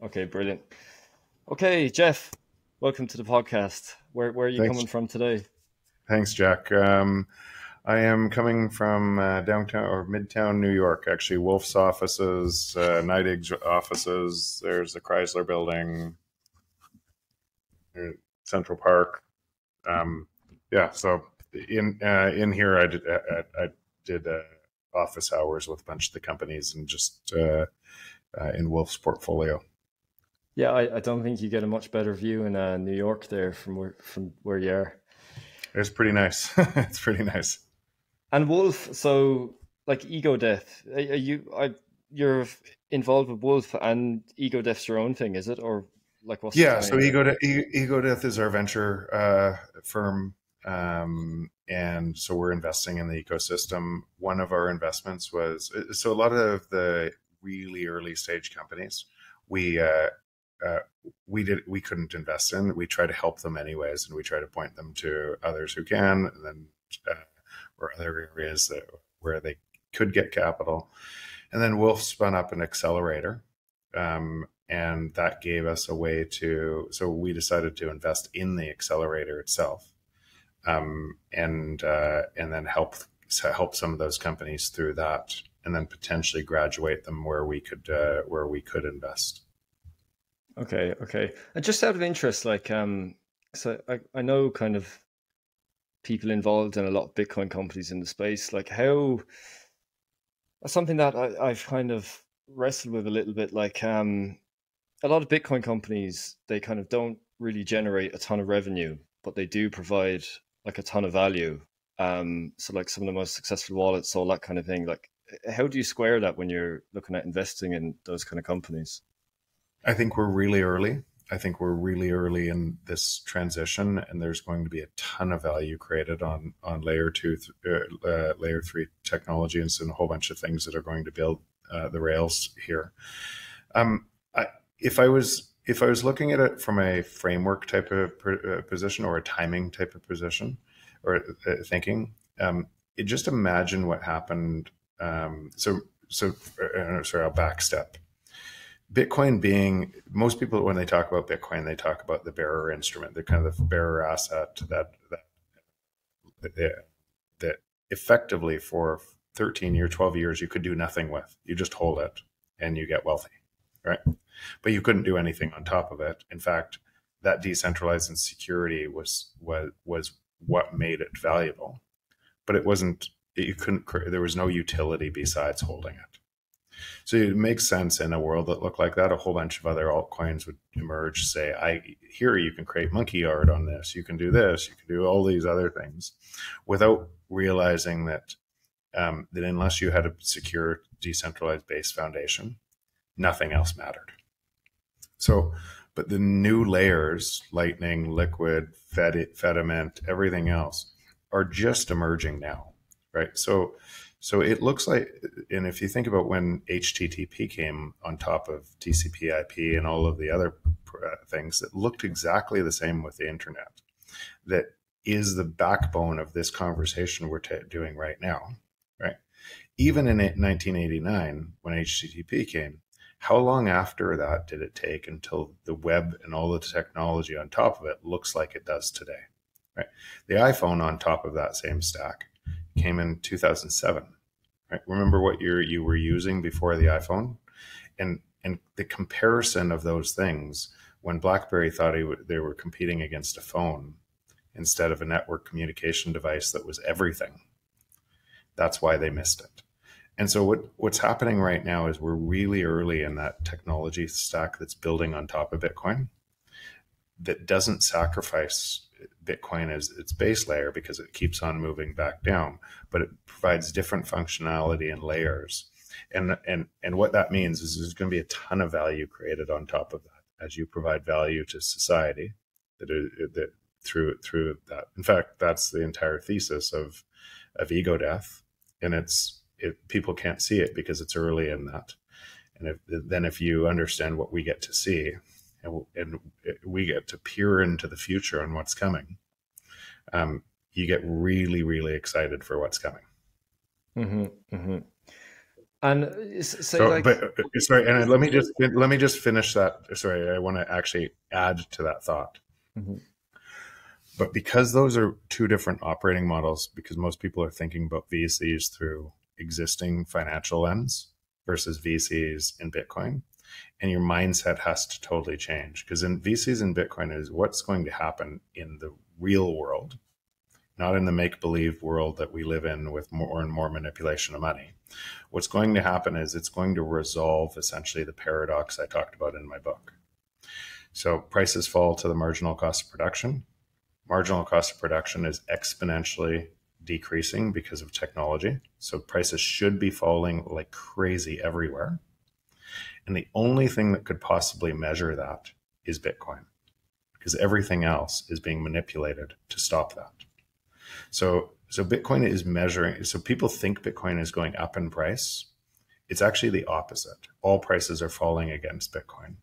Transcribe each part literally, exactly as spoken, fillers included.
Okay, brilliant. Okay, Jeff, welcome to the podcast. Where, where are you Thanks. coming from today? Thanks, Jack. Um, I am coming from uh, downtown or midtown New York, actually. Wolf's offices, uh, Nideg's offices. There's the Chrysler building, Central Park. Um, yeah, so in uh, in here, I did I, I did uh, office hours with a bunch of the companies and just uh, uh, in Wolf's portfolio. Yeah, I, I don't think you get a much better view in uh, New York there from where, from where you are. It's pretty nice. It's pretty nice. And Wolf, so like Ego Death, are you I you're involved with Wolf, and Ego Death's your own thing, is it? Or like what's yeah? So Ego Death, Ego Death is our venture uh, firm, um, and so we're investing in the ecosystem. One of our investments was so a lot of the really early stage companies we uh, uh, we did we couldn't invest in. We try to help them anyways, and we try to point them to others who can, and then. Uh, or other areas that, where they could get capital. And then Wolf spun up an accelerator. Um, and that gave us a way to, so we decided to invest in the accelerator itself. Um, and, uh, and then help, so help some of those companies through that, and then potentially graduate them where we could, uh, where we could invest. Okay. Okay. And just out of interest, like, um, so I, I know kind of, people involved in a lot of Bitcoin companies in the space, like how something that I, I've kind of wrestled with a little bit, like um, a lot of Bitcoin companies, they kind of don't really generate a ton of revenue, but they do provide like a ton of value. Um, so like some of the most successful wallets, all that kind of thing. Like how do you square that when you're looking at investing in those kind of companies? I think we're really early. I think we're really early in this transition, and there's going to be a ton of value created on on layer two, uh, uh, layer three technologies, and a whole bunch of things that are going to build uh, the rails here. Um, I, if I was if I was looking at it from a framework type of per, uh, position or a timing type of position or uh, thinking, um, it, just imagine what happened. Um, so so uh, sorry, I'll backstep. Bitcoin being, most people, when they talk about Bitcoin, they talk about the bearer instrument, the kind of the bearer asset that, that, that effectively for thirteen years, twelve years, you could do nothing with. You just hold it and you get wealthy, right? But you couldn't do anything on top of it. In fact, that decentralized security was, was, was what made it valuable, but it wasn't, you couldn't, there was no utility besides holding it. So it makes sense in a world that looked like that, a whole bunch of other altcoins would emerge, say, I here you can create monkey art on this, you can do this, you can do all these other things, without realizing that, um, that unless you had a secure decentralized base foundation, nothing else mattered. So, but the new layers, Lightning, Liquid, Fediment, everything else are just emerging now, right? So, So it looks like, and if you think about when H T T P came on top of T C P I P and all of the other things that looked exactly the same with the internet, that is the backbone of this conversation we're doing right now, right? Even in nineteen eighty-nine, when H T T P came, how long after that did it take until the web and all the technology on top of it looks like it does today, right? The iPhone on top of that same stack came in two thousand seven, right? Remember what year you were using before the iPhone, and and the comparison of those things when BlackBerry thought they were competing against a phone instead of a network communication device that was everything. That's why they missed it. And so what what's happening right now is we're really early in that technology stack that's building on top of Bitcoin that doesn't sacrifice Bitcoin as its base layer because it keeps on moving back down, but it provides different functionality and layers. And, and, and what that means is there's going to be a ton of value created on top of that as you provide value to society that, are, that through, through that. In fact, that's the entire thesis of, of Ego Death. And it's, it, people can't see it because it's early in that. And if, then if you understand what we get to see, And, and we get to peer into the future and what's coming, um, you get really, really excited for what's coming. Mm-hmm, mm-hmm. And so, oh, like, but, sorry, and let me just let me just finish that. Sorry, I want to actually add to that thought. Mm-hmm. But because those are two different operating models, because most people are thinking about V Cs through existing financial lens versus V Cs in Bitcoin, and your mindset has to totally change. Because in V Cs in Bitcoin is what's going to happen in the real world, not in the make-believe world that we live in with more and more manipulation of money. What's going to happen is it's going to resolve essentially the paradox I talked about in my book. So prices fall to the marginal cost of production. Marginal cost of production is exponentially decreasing because of technology. So prices should be falling like crazy everywhere. And the only thing that could possibly measure that is Bitcoin, because everything else is being manipulated to stop that. So, so Bitcoin is measuring. So people think Bitcoin is going up in price. It's actually the opposite. All prices are falling against Bitcoin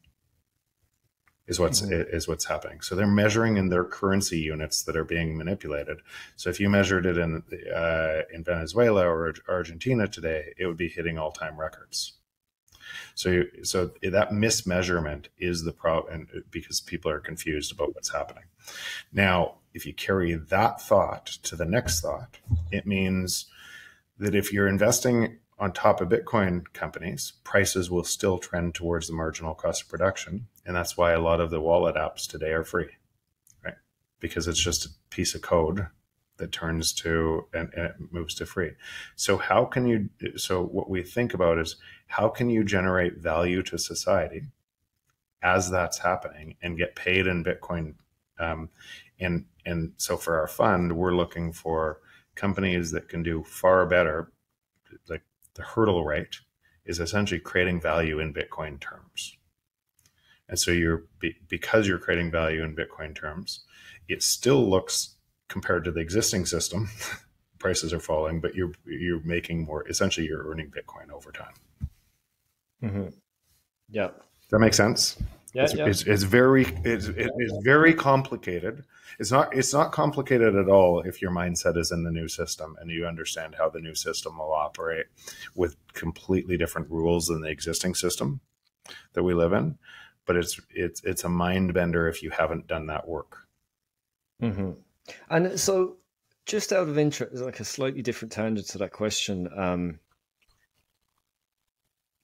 is what's, mm-hmm. is what's happening. So they're measuring in their currency units that are being manipulated. So if you measured it in, uh, in Venezuela or Argentina today, it would be hitting all time records. So, you, so that mismeasurement is the problem, because people are confused about what's happening. Now, if you carry that thought to the next thought, it means that if you're investing on top of Bitcoin companies, prices will still trend towards the marginal cost of production. And that's why a lot of the wallet apps today are free, right? Because it's just a piece of code that turns to, and, and it moves to free. So how can you, so what we think about is how can you generate value to society as that's happening and get paid in Bitcoin? Um, and, and so for our fund, we're looking for companies that can do far better. Like the hurdle rate is essentially creating value in Bitcoin terms. And so you're, because you're creating value in Bitcoin terms, it still looks, compared to the existing system, prices are falling, but you're, you're making more, essentially you're earning Bitcoin over time. Mm-hmm. Yeah. Does that make sense? Yeah, it's, yeah. It's, it's very, it's, it is very complicated. It's not, it's not complicated at all if your mindset is in the new system and you understand how the new system will operate with completely different rules than the existing system that we live in. But it's, it's, it's a mind bender if you haven't done that work. Mm-hmm. And so just out of interest, like a slightly different tangent to that question, um,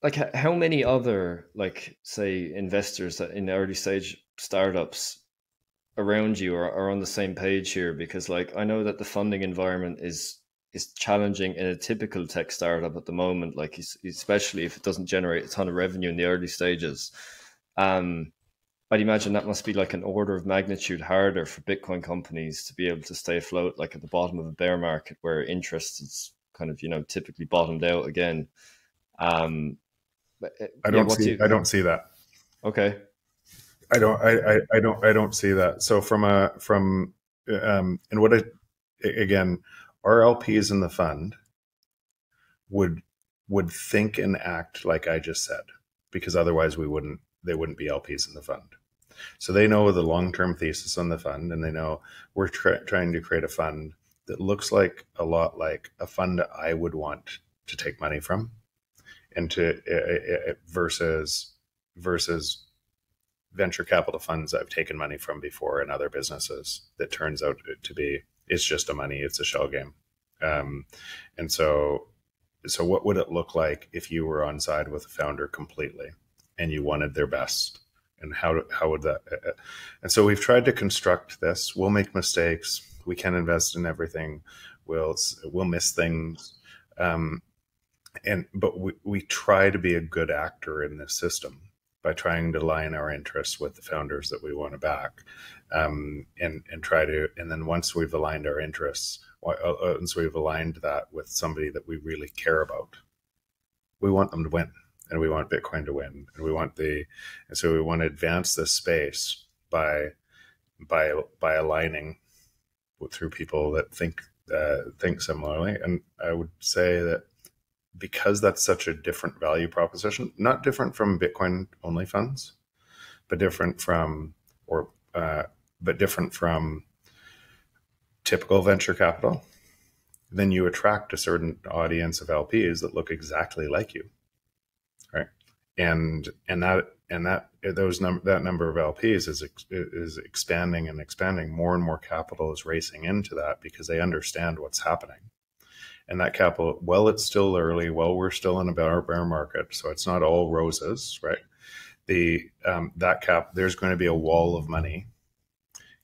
like how many other, like say investors that in early stage startups around you are, are on the same page here? Because like, I know that the funding environment is, is challenging in a typical tech startup at the moment, like especially if it doesn't generate a ton of revenue in the early stages. Um, I'd imagine that must be like an order of magnitude harder for Bitcoin companies to be able to stay afloat, like at the bottom of a bear market where interest is kind of, you know, typically bottomed out again. Um, I don't yeah, see. You, I don't see that. Okay. I don't. I, I. I don't. I don't see that. So from a from um, and what I again, our L Ps in the fund would would think and act like I just said, because otherwise we wouldn't. They wouldn't be L Ps in the fund. So they know the long term thesis on the fund, and they know we're tra trying to create a fund that looks like a lot like a fund I would want to take money from. And to uh, uh, versus versus venture capital funds I've taken money from before in other businesses that turns out to be it's just a money it's a shell game, um, and so so what would it look like if you were on side with a founder completely and you wanted their best, and how how would that? Uh, and so we've tried to construct this. We'll make mistakes. We can't invest in everything. We'll we'll miss things. Um, And, but we, we try to be a good actor in this system by trying to align our interests with the founders that we want to back, um, and, and try to, and then once we've aligned our interests, once we've aligned that with somebody that we really care about, we want them to win, and we want Bitcoin to win, and we want the, and so we want to advance this space by, by, by aligning with, through people that think, uh, think similarly. And I would say that, because that's such a different value proposition, not different from Bitcoin only funds, but different from, or, uh, but different from typical venture capital, then you attract a certain audience of L Ps that look exactly like you, right? And and that and that those number that number of L Ps is ex is expanding and expanding. More and more capital is racing into that because they understand what's happening. And that capital, well, it's still early. Well, we're still in a bear, bear market, so it's not all roses, right? The um, that cap, there's going to be a wall of money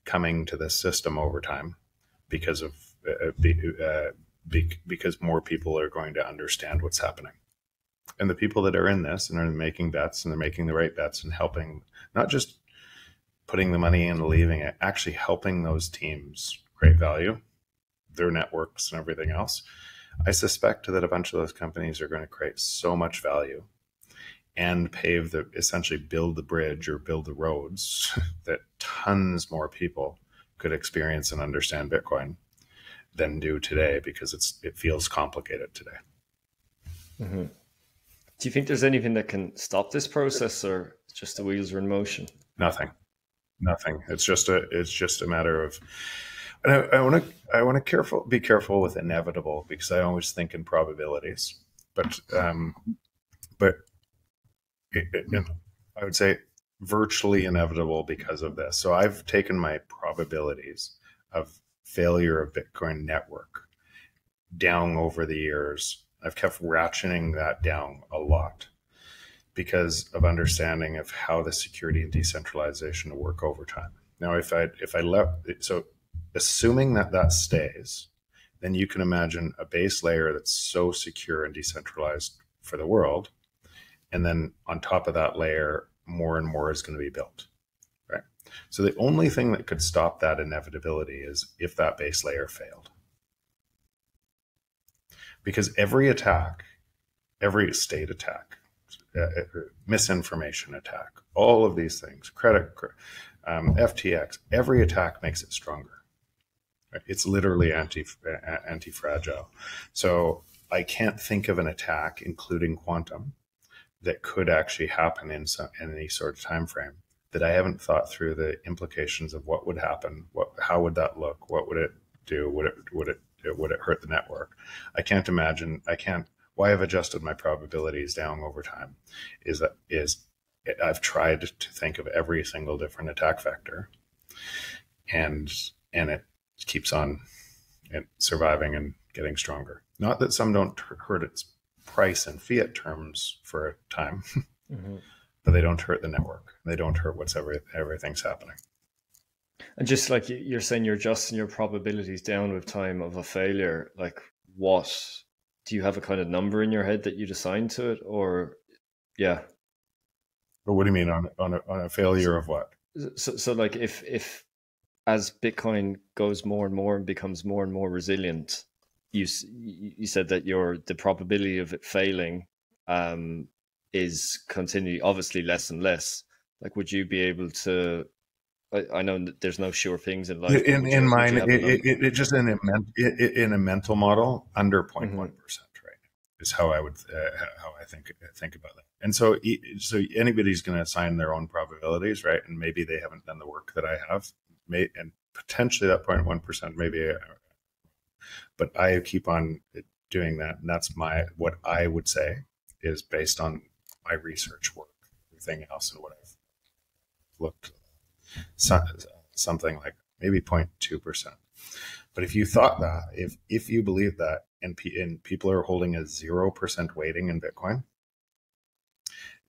coming to this system over time because of uh, be, uh, be, because more people are going to understand what's happening. And the people that are in this and are making bets and they're making the right bets and helping, not just putting the money in and leaving it, actually helping those teams create value, their networks and everything else. I suspect that a bunch of those companies are going to create so much value and pave the, essentially build the bridge or build the roads that tons more people could experience and understand Bitcoin than do today because it's, it feels complicated today. Mm-hmm. Do you think there's anything that can stop this process, or just the wheels are in motion? Nothing, nothing. It's just a, it's just a matter of, and I want to, I want to careful, be careful with inevitable, because I always think in probabilities, but, um, but, It, it, it, I would say virtually inevitable because of this. So I've taken my probabilities of failure of Bitcoin network down over the years. I've kept ratcheting that down a lot because of understanding of how the security and decentralization work over time. Now, if I, if I left, so assuming that that stays, then you can imagine a base layer that's so secure and decentralized for the world. And then on top of that layer, more and more is going to be built, right? So the only thing that could stop that inevitability is if that base layer failed. Because every attack, every state attack, uh, misinformation attack, all of these things, credit, um, F T X, every attack makes it stronger. Right? It's literally anti, anti-fragile. So I can't think of an attack, including quantum, that could actually happen in, some, in any sort of time frame that I haven't thought through the implications of what would happen, what, how would that look, what would it do, would it would it would it hurt the network? I can't imagine. I can't. Why I've adjusted my probabilities down over time is that is I've tried to think of every single different attack vector, and and it keeps on surviving and getting stronger. Not that some don't hurt its price in fiat terms for a time, mm-hmm. but they don't hurt the network. They don't hurt what's every, everything's happening. And just like you're saying, you're adjusting your probabilities down with time of a failure. Like what, do you have a kind of number in your head that you'd assign to it, or yeah? But what do you mean on, on, a, on a failure so, of what? So, so like if, if as Bitcoin goes more and more and becomes more and more resilient, You, you said that your the probability of it failing um, is continually obviously less and less. Like, would you be able to? I, I know that there's no sure things in life. In, in mine, it, it, it just in a it, in a mental model under zero point one percent, mm-hmm. right, is how I would uh, how I think think about that. And so, so anybody's going to assign their own probabilities, right? And maybe they haven't done the work that I have, may, and potentially that zero point one percent maybe. I, But I keep on doing that, and that's my what I would say is based on my research work, everything else, and what I've looked at. So, something like maybe zero point two percent. But if you thought that, if if you believe that, and P, and people are holding a zero percent weighting in Bitcoin,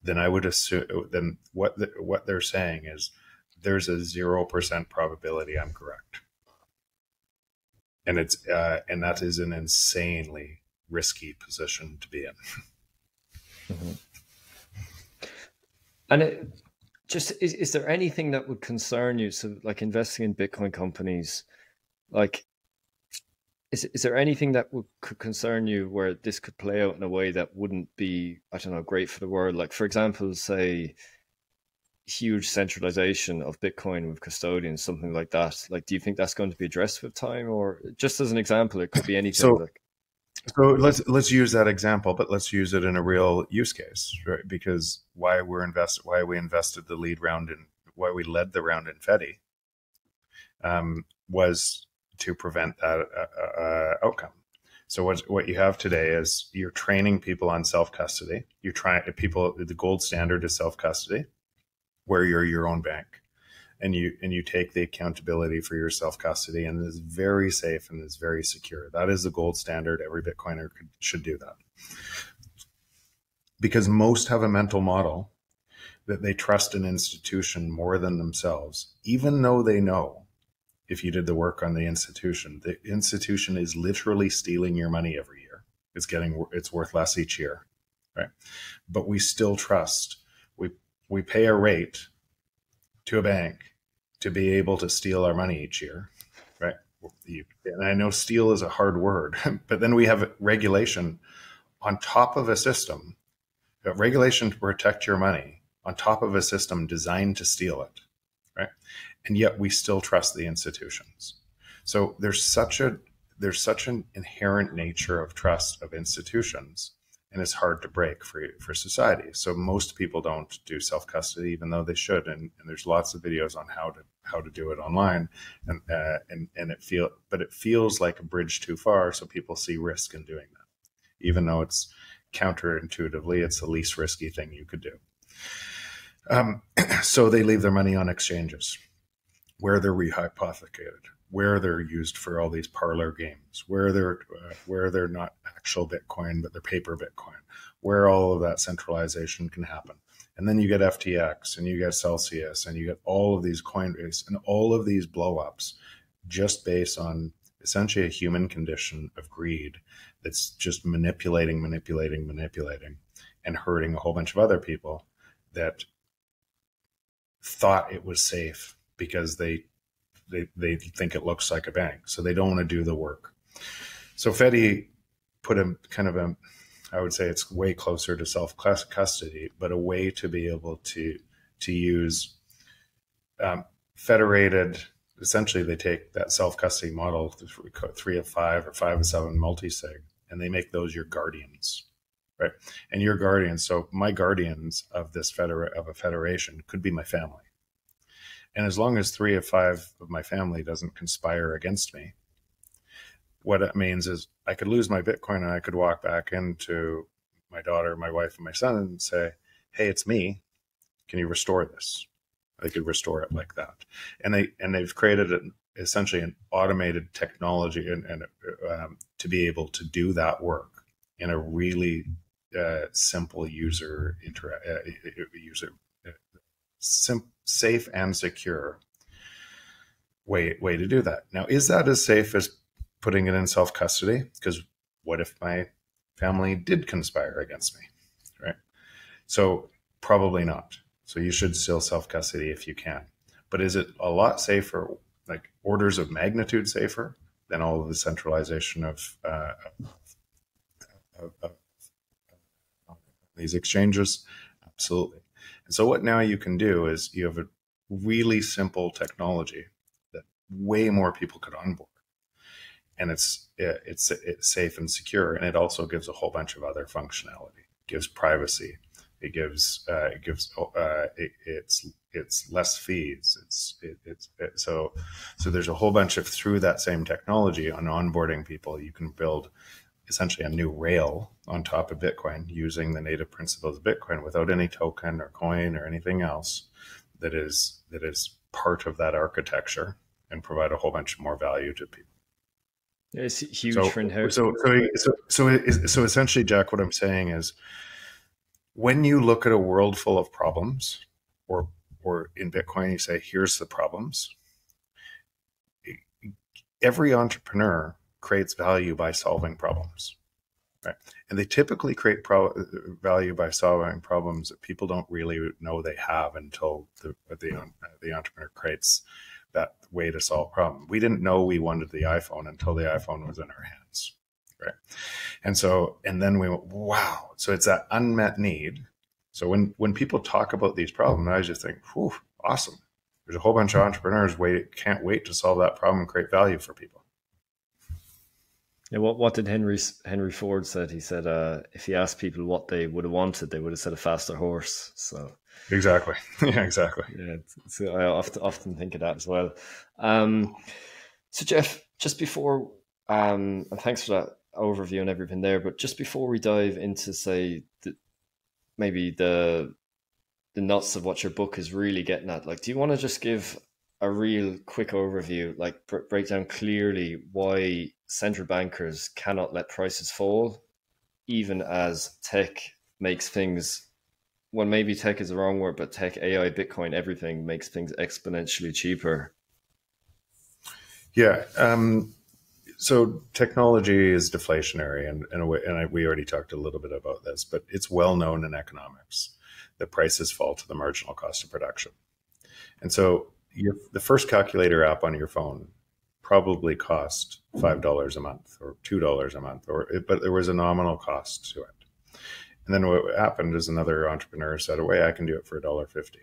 then I would assume then what the, what they're saying is there's a zero percent probability I'm correct. And it's uh, and that is an insanely risky position to be in. Mm-hmm. And it, just is, is there anything that would concern you? So, like investing in Bitcoin companies, like is is there anything that would could concern you where this could play out in a way that wouldn't be, I don't know, great for the world? Like, for example, say huge centralization of Bitcoin with custodians, something like that. Like, do you think that's going to be addressed with time, or just as an example, it could be anything? So, like, so let's let's use that example, but let's use it in a real use case, right? Because why we're invest, why we invested the lead round in, why we led the round in Fedi, um, was to prevent that uh, uh, outcome. So what, what you have today is you're training people on self-custody. You're trying to people, the gold standard is self-custody, where you're your own bank and you, and you take the accountability for your self-custody, and it is very safe and it's very secure. That is the gold standard. Every Bitcoiner could, should do that, because most have a mental model that they trust an institution more than themselves, even though they know if you did the work on the institution, the institution is literally stealing your money every year. It's getting, it's worth less each year, right? But we still trust. We, we pay a rate to a bank to be able to steal our money each year, right? And I know steal is a hard word, but then we have regulation on top of a system, regulation to protect your money on top of a system designed to steal it, right? And yet we still trust the institutions. So there's such a, there's such an inherent nature of trust of institutions, and it's hard to break for, for society. So most people don't do self-custody, even though they should. And, and there's lots of videos on how to, how to do it online. And, uh, and, and it feel, but it feels like a bridge too far. So people see risk in doing that, even though it's counterintuitively, it's the least risky thing you could do. Um, so they leave their money on exchanges, where they're rehypothecated, where they're used for all these parlor games, where they're uh, where they're not actual Bitcoin, but they're paper Bitcoin, where all of that centralization can happen. And then you get F T X and you get Celsius and you get all of these Coinbase and all of these blowups just based on essentially a human condition of greed that's just manipulating, manipulating, manipulating and hurting a whole bunch of other people that thought it was safe because they, they, they think it looks like a bank. So they don't want to do the work. So Fedi put a kind of a, I would say it's way closer to self-custody, but a way to be able to, to use um, federated, essentially they take that self-custody model, three of five or five of seven multi-sig, and they make those your guardians. Right. And your guardians. So my guardians of this federa of a federation could be my family. And as long as three of five of my family doesn't conspire against me, what it means is I could lose my Bitcoin and I could walk back into my daughter, my wife, and my son and say, hey, it's me. Can you restore this? They could restore it like that. And they, and they've created an, essentially an automated technology and, and um, to be able to do that work in a really Uh, simple user, inter uh, user uh, sim safe and secure way way to do that. Now, is that as safe as putting it in self custody? Because what if my family did conspire against me, right? So probably not. So you should still self custody if you can. But is it a lot safer, like orders of magnitude safer than all of the centralization of uh, of, of these exchanges? Absolutely. And so what now you can do is you have a really simple technology that way more people could onboard, and it's, it's, it's safe and secure. And it also gives a whole bunch of other functionality. It gives privacy. It gives, uh, it gives, uh, it, it's, it's less fees. It's, it, it's, it, so, so there's a whole bunch of, through that same technology on onboarding people, you can build essentially a new rail on top of Bitcoin using the native principles of Bitcoin without any token or coin or anything else that is, that is part of that architecture, and provide a whole bunch more value to people. Yeah, it's huge so, for inheritance. So, so, so, so, it, so essentially, Jack, what I'm saying is when you look at a world full of problems, or, or in Bitcoin, you say, here's the problems. Every entrepreneur creates value by solving problems, right? And they typically create pro value by solving problems that people don't really know they have until the, the, the entrepreneur creates that way to solve problem. We didn't know we wanted the iPhone until the iPhone was in our hands, right? And so, and then we went, wow. So it's that unmet need. So when, when people talk about these problems, I just think, whew, awesome. There's a whole bunch of entrepreneurs wait, can't wait to solve that problem and create value for people. Yeah, what, what did Henry, Henry Ford said? He said, uh, if he asked people what they would have wanted, they would have said a faster horse. So exactly. Yeah, exactly. Yeah. So I often, often think of that as well. Um, so Jeff, just before, um, and thanks for that. overview and everything there. But just before we dive into, say, the, maybe the the nuts of what your book is really getting at, like, do you want to just give a real quick overview, like br break down clearly why central bankers cannot let prices fall, even as tech makes things, well, maybe tech is the wrong word, but tech, A I, Bitcoin, everything makes things exponentially cheaper? Yeah. Um, so technology is deflationary, and, and, a way, and I, we already talked a little bit about this, but it's well known in economics that prices fall to the marginal cost of production. And so your, the first calculator app on your phone probably cost five dollars a month or two dollars a month, or it, but there was a nominal cost to it. And then what happened is another entrepreneur said, "Wait, I can do it for a dollar fifty.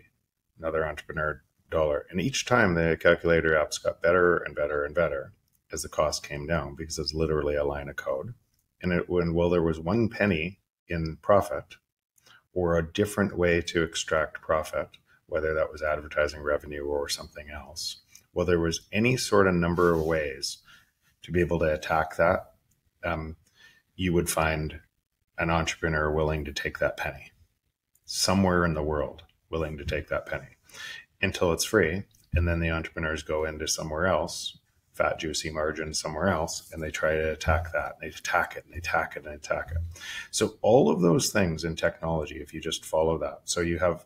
Another entrepreneur, dollar. And each time the calculator apps got better and better and better as the cost came down, because it's literally a line of code. And it, when, well, there was one penny in profit or a different way to extract profit, whether that was advertising revenue or something else. Well, there was any sort of number of ways to be able to attack that. Um, you would find an entrepreneur willing to take that penny somewhere in the world, willing to take that penny until it's free. And then the entrepreneurs go into somewhere else, fat, juicy margin somewhere else, and they try to attack that. They attack it and they attack it and they attack it. So all of those things in technology, if you just follow that. So you have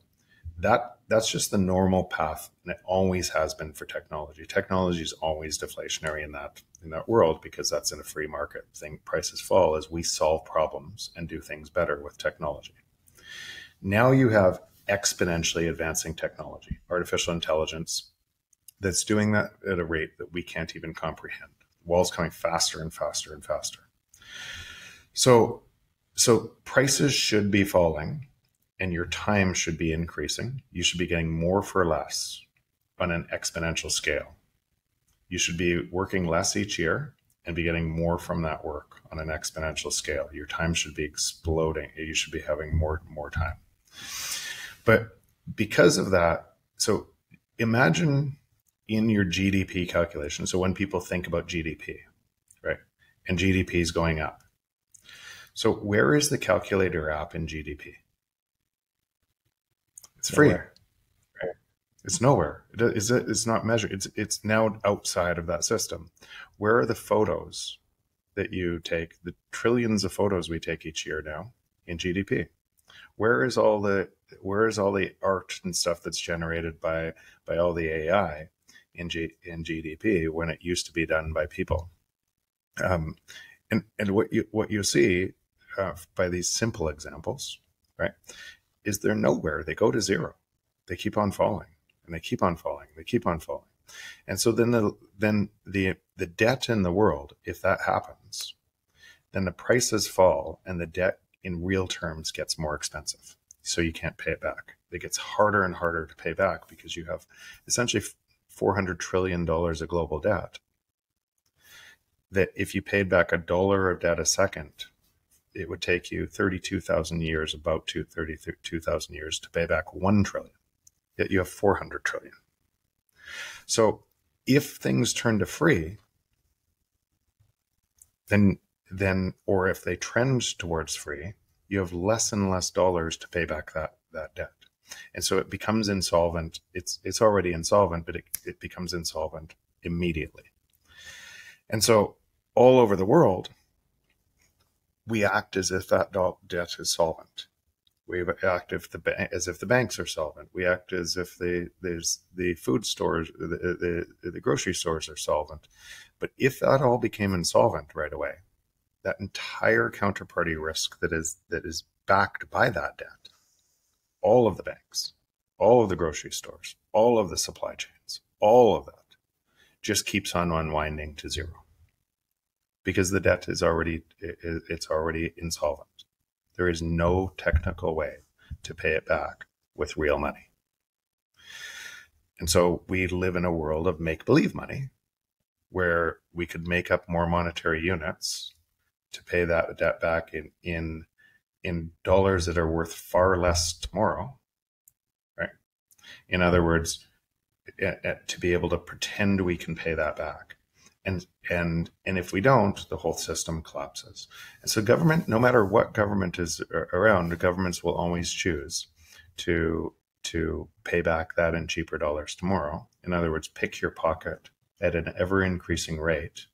that, that's just the normal path, and it always has been for technology. Technology is always deflationary in that, in that world, because that's in a free market thing. Prices fall as we solve problems and do things better with technology. Now you have exponentially advancing technology, artificial intelligence, that's doing that at a rate that we can't even comprehend. The wall's coming faster and faster and faster. So, so prices should be falling, and your time should be increasing. You should be getting more for less on an exponential scale. You should be working less each year and be getting more from that work on an exponential scale. Your time should be exploding. You should be having more and more time. But because of that, so imagine in your G D P calculation, so when people think about G D P, right? And G D P is going up. So where is the calculator app in G D P? It's free. Nowhere. Right? It's nowhere. It, it's, it's not measured. It's, it's now outside of that system. Where are the photos that you take, the trillions of photos we take each year now in G D P? Where is all the, where is all the art and stuff that's generated by, by all the A I in, G, in G D P when it used to be done by people? Um, and, and what you, what you see uh, by these simple examples, right, is they're nowhere. They go to zero. They keep on falling, and they keep on falling. They keep on falling. And so then the, then the, the debt in the world, if that happens, then the prices fall and the debt in real terms gets more expensive. So you can't pay it back. It gets harder and harder to pay back because you have essentially four hundred trillion dollars of global debt that if you paid back a dollar of debt a second, it would take you thirty-two thousand years, about thirty-two thousand years to pay back one trillion, yet you have four hundred trillion. So if things turn to free, then, then, or if they trend towards free, you have less and less dollars to pay back that, that debt. And so it becomes insolvent. It's, it's already insolvent, but it, it becomes insolvent immediately. And so all over the world, we act as if that debt is solvent. We act if the, as if the banks are solvent. We act as if the, there's the food stores, the, the, the grocery stores are solvent. But if that all became insolvent right away, that entire counterparty risk that is, that is backed by that debt, all of the banks, all of the grocery stores, all of the supply chains, all of that just keeps on unwinding to zero. Because the debt is already, it's already insolvent. There is no technical way to pay it back with real money. And so we live in a world of make-believe money where we could make up more monetary units to pay that debt back in, in, in dollars that are worth far less tomorrow, right? In other words, to be able to pretend we can pay that back. And, and, and if we don't, the whole system collapses. And so government, no matter what government is around, governments will always choose to, to pay back that in cheaper dollars tomorrow. In other words, pick your pocket at an ever increasing rate,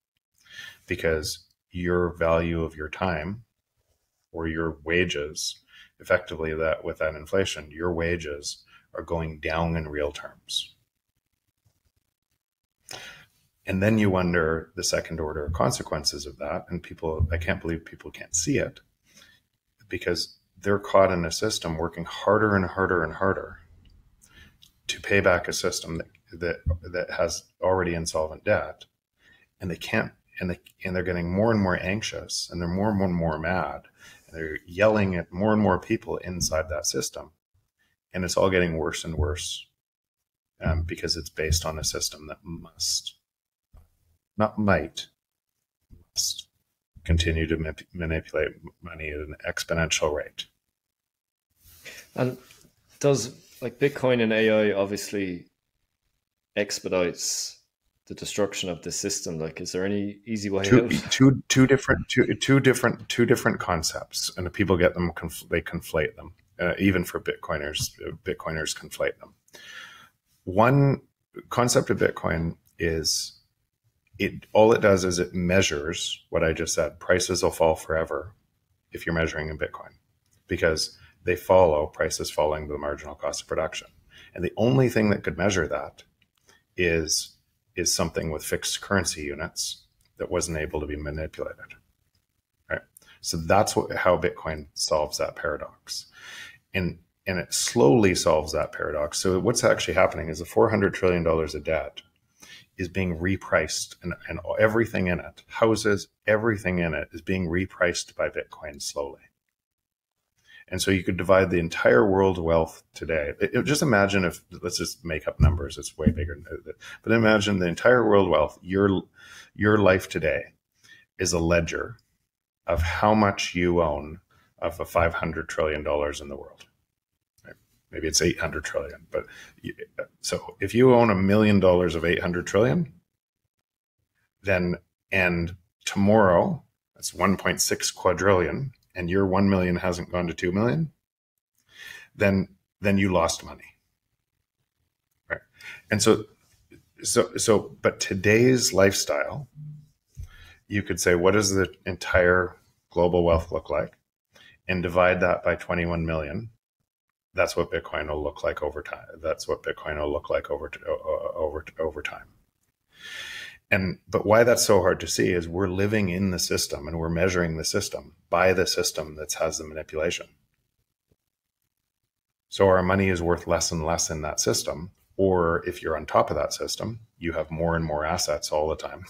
because your value of your time or your wages, effectively that with that inflation, your wages are going down in real terms. And then you wonder the second order consequences of that. And people, I can't believe people can't see it, because they're caught in a system working harder and harder and harder to pay back a system that, that, that has already insolvent debt, and they can't, and they, and they're getting more and more anxious, and they're more and more, and more mad, and they're yelling at more and more people inside that system. And it's all getting worse and worse um, because it's based on a system that must, not might, must continue to ma manipulate money at an exponential rate. And does, like, Bitcoin and A I obviously expedites the destruction of the system? Like, is there any easy way two, out? Two, two different, two, two different, two different concepts, and people get them, confl they conflate them. Uh, even for Bitcoiners, Bitcoiners conflate them. One concept of Bitcoin is, it, all it does is it measures what I just said. Prices will fall forever if you're measuring in Bitcoin, because they follow prices falling the marginal cost of production. And the only thing that could measure that is, is something with fixed currency units that wasn't able to be manipulated, right? So that's what, how Bitcoin solves that paradox. And, and it slowly solves that paradox. So what's actually happening is the four hundred trillion dollars of debt is being repriced, and, and everything in it, houses, everything in it is being repriced by Bitcoin slowly. And so you could divide the entire world wealth today. It, it, just imagine if, let's just make up numbers, it's way bigger than that. But imagine the entire world wealth, your, your life today is a ledger of how much you own of a five hundred trillion dollars in the world. Maybe it's eight hundred trillion, but you, so if you own a million dollars of eight hundred trillion, then, and tomorrow that's one point six quadrillion, and your one million hasn't gone to two million, then, then you lost money. Right. And so, so, so, but today's lifestyle, you could say, what does the entire global wealth look like? And divide that by twenty-one million. That's what Bitcoin will look like over time. That's what Bitcoin will look like over to, over to, over time. And but why that's so hard to see is we're living in the system, and we're measuring the system by the system that has the manipulation. So our money is worth less and less in that system. Or if you're on top of that system, you have more and more assets all the time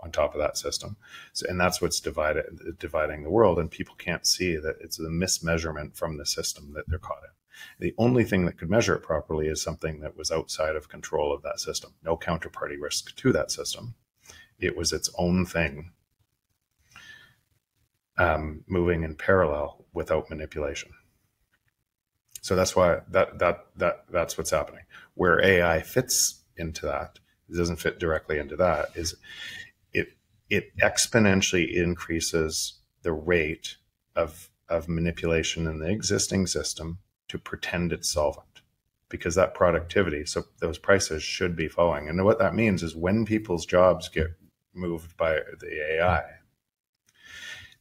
on top of that system. So, and that's what's divided, dividing the world. And people can't see that it's the mismeasurement from the system that they're caught in. The only thing that could measure it properly is something that was outside of control of that system. No counterparty risk to that system. It was its own thing, um, moving in parallel without manipulation. So that's why that, that, that, that's what's happening. Where A I fits into that, it doesn't fit directly into that, is it exponentially increases the rate of, of manipulation in the existing system to pretend it's solvent, because that productivity, so those prices should be falling. And what that means is when people's jobs get moved by the A I,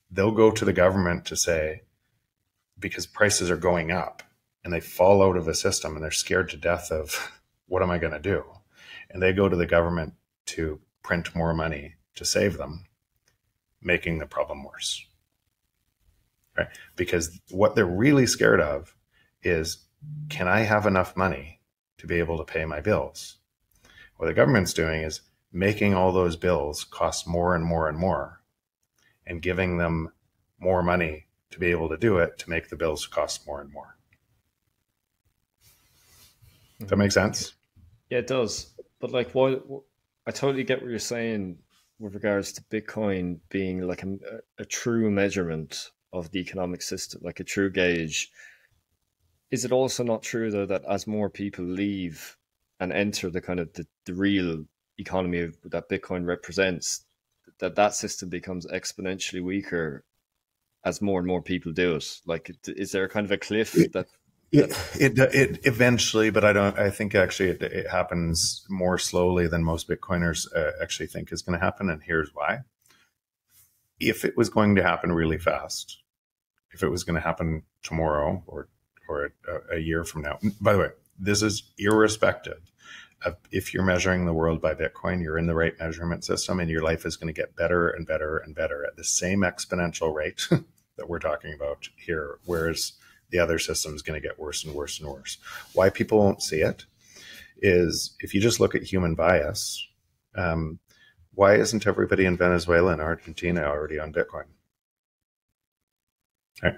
they'll go to the government to say, because prices are going up and they fall out of a system and they're scared to death of what am I going to do? And they go to the government to print more money to save them, making the problem worse, right? Because what they're really scared of is, can I have enough money to be able to pay my bills? What the government's doing is making all those bills cost more and more and more, and giving them more money to be able to do it, to make the bills cost more and more. Does that make sense? Yeah, it does. But like, why, I totally get what you're saying with regards to Bitcoin being like a, a true measurement of the economic system, like a true gauge. Is it also not true though that as more people leave and enter the kind of the, the real economy that Bitcoin represents, that that system becomes exponentially weaker as more and more people do it. Like, is there a kind of a cliff that... It, it it eventually, but I don't. I think actually it, it happens more slowly than most Bitcoiners uh, actually think is going to happen, and here's why. If it was going to happen really fast, if it was going to happen tomorrow or or a, a year from now. By the way, this is irrespective of if you're measuring the world by Bitcoin, you're in the right measurement system, and your life is going to get better and better and better at the same exponential rate that we're talking about here. Whereas the other system is going to get worse and worse and worse. Why people won't see it is if you just look at human bias, um, why isn't everybody in Venezuela and Argentina already on Bitcoin? Right.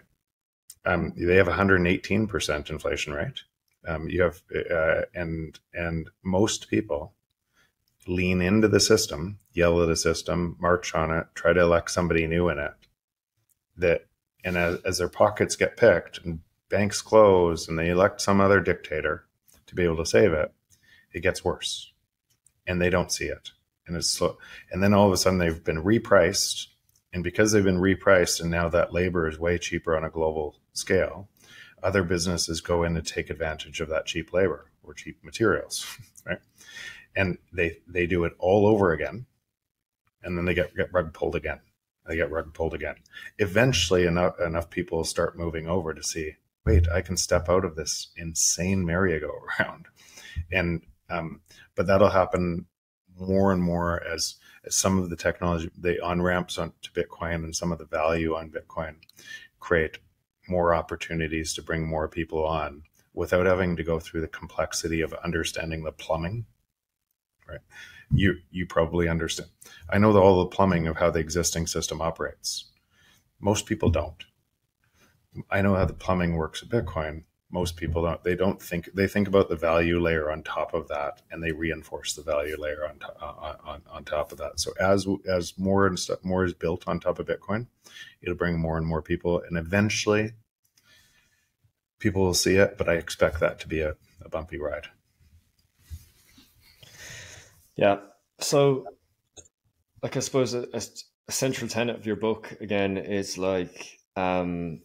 Um, they have one hundred eighteen percent inflation rate. Um, you have, uh, and, and most people lean into the system, yell at the system, march on it, try to elect somebody new in it that, And as, as their pockets get picked and banks close and they elect some other dictator to be able to save it, it gets worse and they don't see it. And it's slow. And then all of a sudden they've been repriced. And because they've been repriced and now that labor is way cheaper on a global scale, other businesses go in to take advantage of that cheap labor or cheap materials, right? And they, they do it all over again. And then they get, get rug pulled again. They get rug pulled again. Eventually enough, enough people start moving over to see, wait, I can step out of this insane merry-go-round. And, um, but that'll happen more and more as, as some of the technology, the on-ramps on to Bitcoin and some of the value on Bitcoin create more opportunities to bring more people on without having to go through the complexity of understanding the plumbing, right? You, you probably understand. I know the, all the plumbing of how the existing system operates. Most people don't. I know how the plumbing works at Bitcoin. Most people don't. They don't think, they think about the value layer on top of that, and they reinforce the value layer on, on, on, on top of that. So as, as more and stuff, more is built on top of Bitcoin, it'll bring more and more people. And eventually people will see it, but I expect that to be a, a bumpy ride. Yeah. So, like, I suppose a, a, a central tenet of your book, again, is like, um,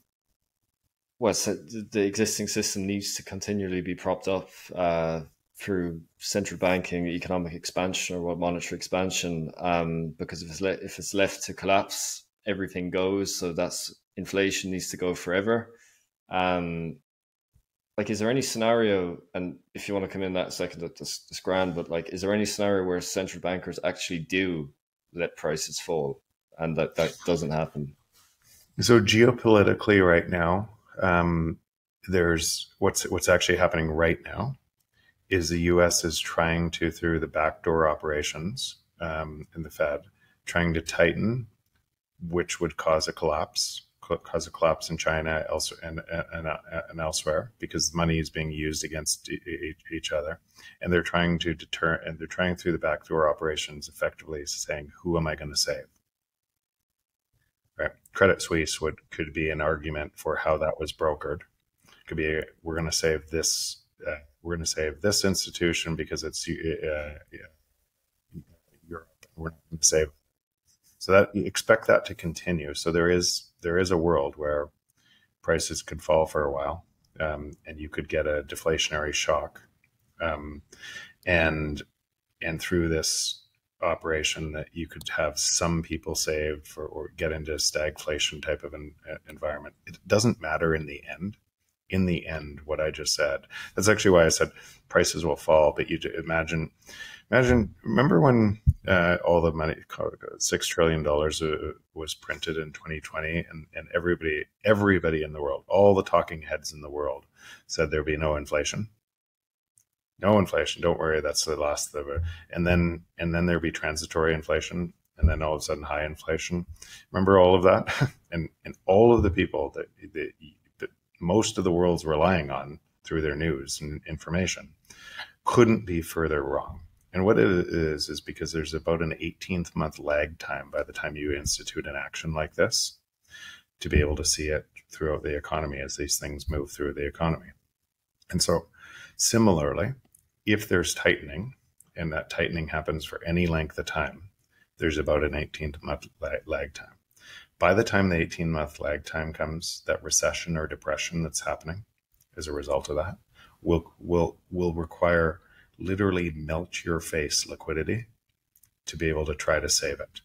well, so the existing system needs to continually be propped up uh, through central banking, economic expansion, or monetary expansion, um, because if it's, le if it's left to collapse, everything goes. So that's inflation needs to go forever. Um, Like, is there any scenario, and if you want to come in that second, that's, that's grand, but like, is there any scenario where central bankers actually do let prices fall and that, that doesn't happen? So geopolitically right now, um, there's what's, what's actually happening right now is the U S is trying to, through the backdoor operations um, in the Fed, trying to tighten, which would cause a collapse. Cause a collapse in China and, and, and elsewhere, because money is being used against each other, and they're trying to deter, and they're trying through the backdoor operations, effectively saying, "Who am I going to save?" Right? Credit Suisse would could be an argument for how that was brokered. It could be, we're going to save this, uh, we're going to save this institution because it's uh, yeah, Europe. We're not going to save. So that, expect that to continue. So there is. There is a world where prices could fall for a while, um, and you could get a deflationary shock. Um, and, and through this operation that you could have some people saved for, or get into a stagflation type of an uh, environment. It doesn't matter in the end, in the end, what I just said. That's actually why I said prices will fall, but you imagine, imagine, remember when uh, all the money, six trillion dollars uh, was printed in twenty twenty, and, and everybody, everybody in the world, all the talking heads in the world said there'd be no inflation, no inflation. Don't worry. That's the last of it. And then, and then there'd be transitory inflation, and then all of a sudden high inflation. Remember all of that? and, and all of the people that, that most of the world's relying on through their news and information couldn't be further wrong. And what it is, is because there's about an eighteenth month lag time by the time you institute an action like this to be able to see it throughout the economy as these things move through the economy. And so similarly, if there's tightening, and that tightening happens for any length of time, there's about an eighteen-month lag time. By the time the eighteen-month lag time comes, that recession or depression that's happening as a result of that will will will require literally melt-your-face liquidity to be able to try to save it,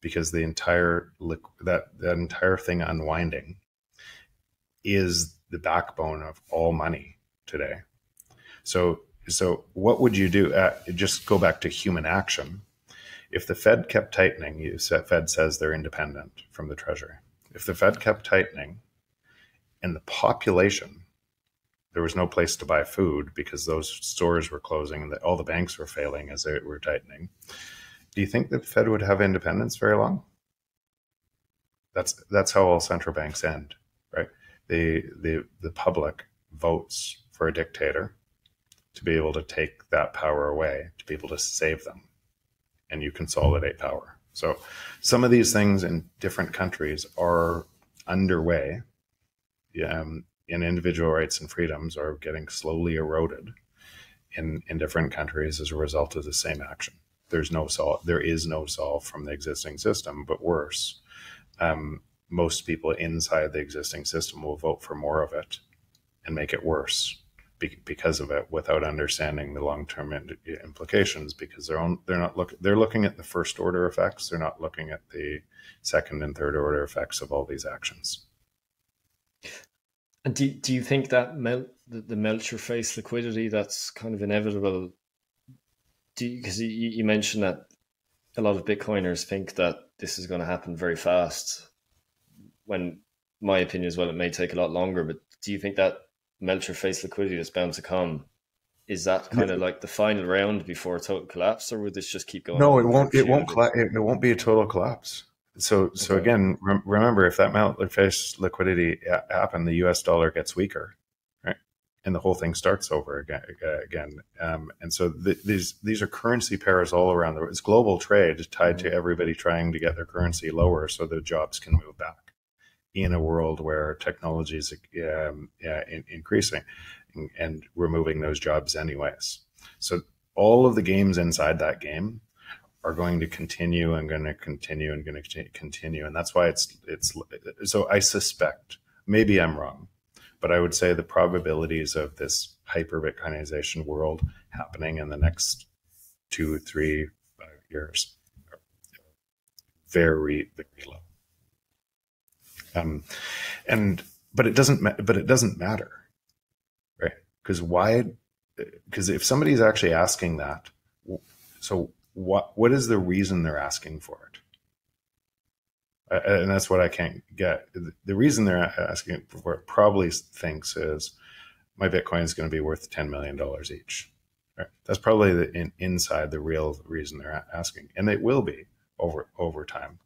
because the entire that that entire thing unwinding is the backbone of all money today. So so what would you do? Uh, just go back to human action. If the Fed kept tightening, you Fed says they're independent from the Treasury. If the Fed kept tightening and the population, there was no place to buy food because those stores were closing and the, all the banks were failing as they were tightening, do you think that the Fed would have independence very long? That's, that's how all central banks end, right? The, the, the public votes for a dictator to be able to take that power away, to be able to save them. And you consolidate power. So some of these things in different countries are underway, um, and individual rights and freedoms are getting slowly eroded in, in different countries as a result of the same action. There's no solve, there is no solve from the existing system, but worse, um, most people inside the existing system will vote for more of it and make it worse because of it, without understanding the long-term implications, because they're on, they're not look they're looking at the first order effects. They're not looking at the second and third order effects of all these actions. And do, do you think that melt the, the melt your face liquidity that's kind of inevitable? Do because you, you, you mentioned that a lot of Bitcoiners think that this is going to happen very fast, when my opinion is, well, it may take a lot longer, but do you think that melt your face liquidity that's bound to come, is that kind of like the final round before a total collapse, or would this just keep going? No, it won't. It won't. It won't be a total collapse. So, okay. so again, re remember, if that melt your face liquidity happened, the U S dollar gets weaker, right? And the whole thing starts over again. Again, um, and so th these these are currency pairs all around the world. It's global trade tied to everybody trying to get their currency lower so their jobs can move back. In a world where technology is um, uh, in, increasing and, and removing those jobs anyways. So all of the games inside that game are going to continue and going to continue and going to continue. And that's why it's, it's, so I suspect, maybe I'm wrong, but I would say the probabilities of this hyper-Bitcoinization world happening in the next two, three, five years are very, very low. Um, and, but it doesn't, but it doesn't matter, right? Cause why, cause if somebody's actually asking that, so what, what is the reason they're asking for it? Uh, and that's what I can't get. The reason they're asking for it probably thinks is my Bitcoin is going to be worth ten million dollars each. Right? That's probably the, in, inside the real reason they're asking. And it will be over, over time.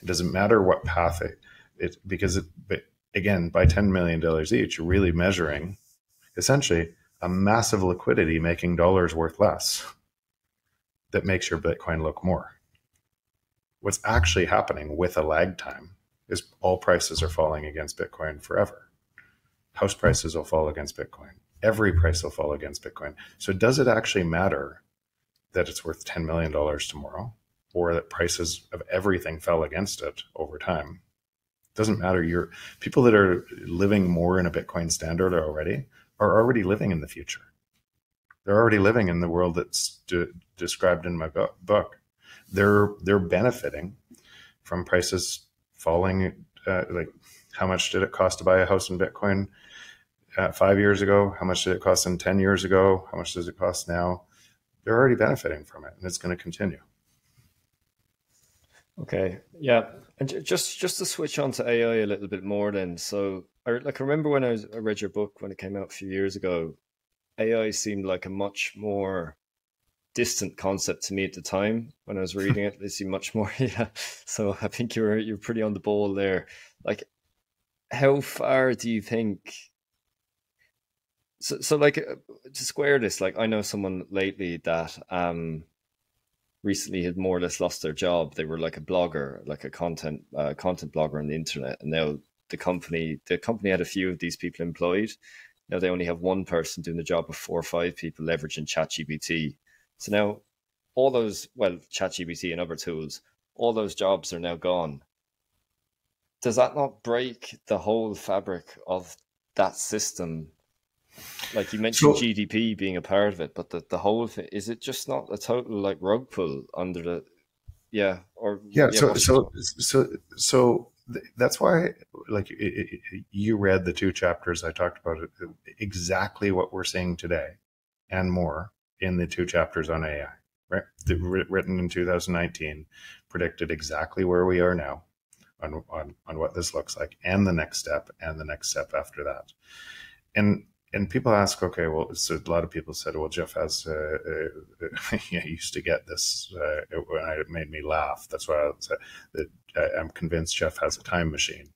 It doesn't matter what path it, It, because, it, but again, by ten million dollars each, you're really measuring essentially a massive liquidity making dollars worth less that makes your Bitcoin look more. What's actually happening with a lag time is all prices are falling against Bitcoin forever. House prices will fall against Bitcoin. Every price will fall against Bitcoin. So does it actually matter that it's worth ten million dollars tomorrow, or that prices of everything fell against it over time? Doesn't matter. You're, people that are living more in a Bitcoin standard are already are already living in the future. They're already living in the world that's de described in my book. They're they're benefiting from prices falling. Uh, like, how much did it cost to buy a house in Bitcoin uh, five years ago? How much did it cost in ten years ago? How much does it cost now? They're already benefiting from it, and it's going to continue. Okay. Yeah. And just, just to switch on to A I a little bit more then. So I, like, I remember when I, was, I read your book, when it came out a few years ago, A I seemed like a much more distant concept to me at the time when I was reading it. It seemed much more, yeah. So I think you're, you're pretty on the ball there. Like, how far do you think, so, so like to square this, like I know someone lately that, um, recently had more or less lost their job. They were like a blogger, like a content uh, content blogger on the internet, and now the company the company had a few of these people employed. Now they only have one person doing the job of four or five people leveraging ChatGPT So now all those, well, ChatGPT and other tools, all those jobs are now gone. Does that not break the whole fabric of that system? Like you mentioned, so, G D P being a part of it, but the, the whole thing, is it just not a total like rug pull under the, yeah. Or yeah. yeah so, so, so, so that's why, like it, it, it, you read the two chapters, I talked about it, exactly what we're seeing today and more in the two chapters on A I, right? The, written in two thousand nineteen, predicted exactly where we are now on, on, on what this looks like and the next step and the next step after that. And, And people ask, okay, well, so a lot of people said, well, Jeff has, uh, uh, I used to get this, uh, it, it made me laugh. That's why I said that I'm convinced Jeff has a time machine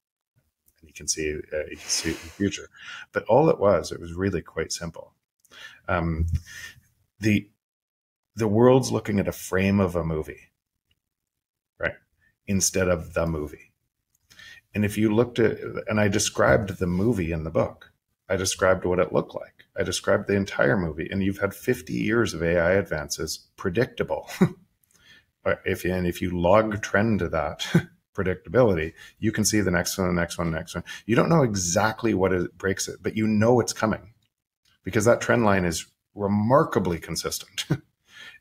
and you can see, uh, you can see it in the future. But all it was, it was really quite simple. Um, the, the world's looking at a frame of a movie, right? Instead of the movie. And if you looked at, and I described the movie in the book. I described what it looked like. I described the entire movie, and you've had fifty years of A I advances, predictable. if you, and if you log trend to that predictability, you can see the next one, the next one, the next one. You don't know exactly what it breaks it, but you know it's coming because that trend line is remarkably consistent.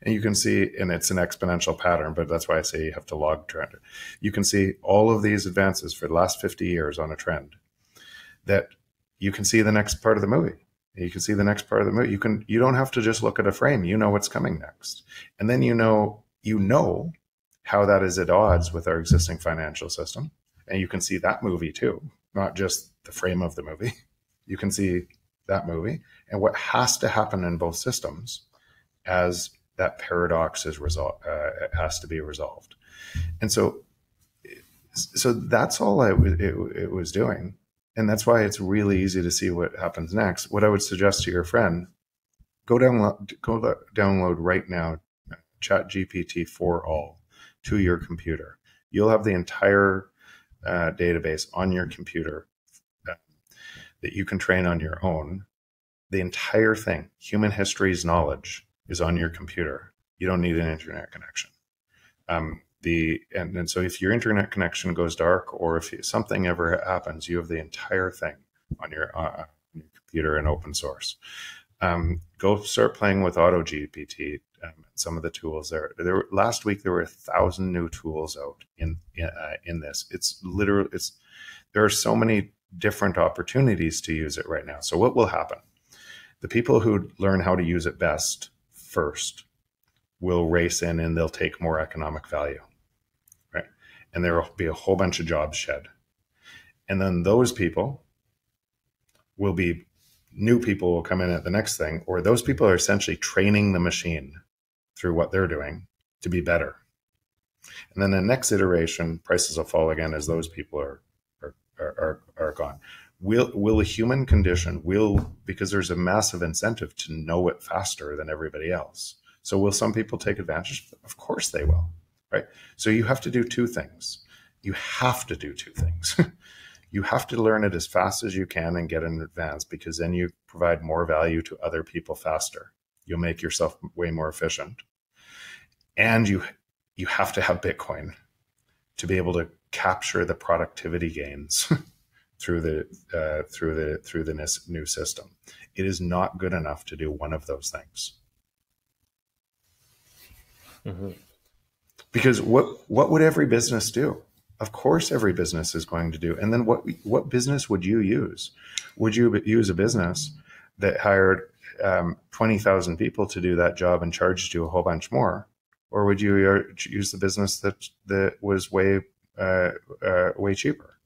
And you can see, and it's an exponential pattern, but that's why I say you have to log trend. You can see all of these advances for the last fifty years on a trend that you can see the next part of the movie. You can see the next part of the movie. You can, you don't have to just look at a frame. You know what's coming next. And then you know, you know how that is at odds with our existing financial system. And you can see that movie too, not just the frame of the movie. You can see that movie and what has to happen in both systems as that paradox is resolved, uh, has to be resolved. And so, so that's all I w it, it was doing. And that's why it's really easy to see what happens next. What I would suggest to your friend, go download, go download right now, Chat G P T four all to your computer. You'll have the entire uh, database on your computer that, that you can train on your own. The entire thing, human history's knowledge, is on your computer. You don't need an internet connection. Um, The, and, and so if your internet connection goes dark or if something ever happens, you have the entire thing on your, uh, your computer and open source. Um, go start playing with AutoGPT, um, some of the tools there. there. Last week, there were a thousand new tools out in, in, uh, in this. It's literally, it's, there are so many different opportunities to use it right now. So what will happen? The people who learn how to use it best first will race in and they'll take more economic value, right? And there will be a whole bunch of jobs shed. And then those people will be, new people will come in at the next thing, or those people are essentially training the machine through what they're doing to be better. And then the next iteration, prices will fall again as those people are, are, are, are gone. Will, will a human condition, will, because there's a massive incentive to know it faster than everybody else. So will some people take advantage? Of course they will, right? So you have to do two things. You have to do two things. You have to learn it as fast as you can and get in advance, because then you provide more value to other people faster. You'll make yourself way more efficient. And you, you have to have Bitcoin to be able to capture the productivity gains through the, uh, through the, through the new system. It is not good enough to do one of those things. Mm-hmm. Because what, what would every business do? Of course, every business is going to do. And then what, what business would you use? Would you use a business that hired um, twenty thousand people to do that job and charged you a whole bunch more? Or would you use the business that, that was way, uh, uh, way cheaper?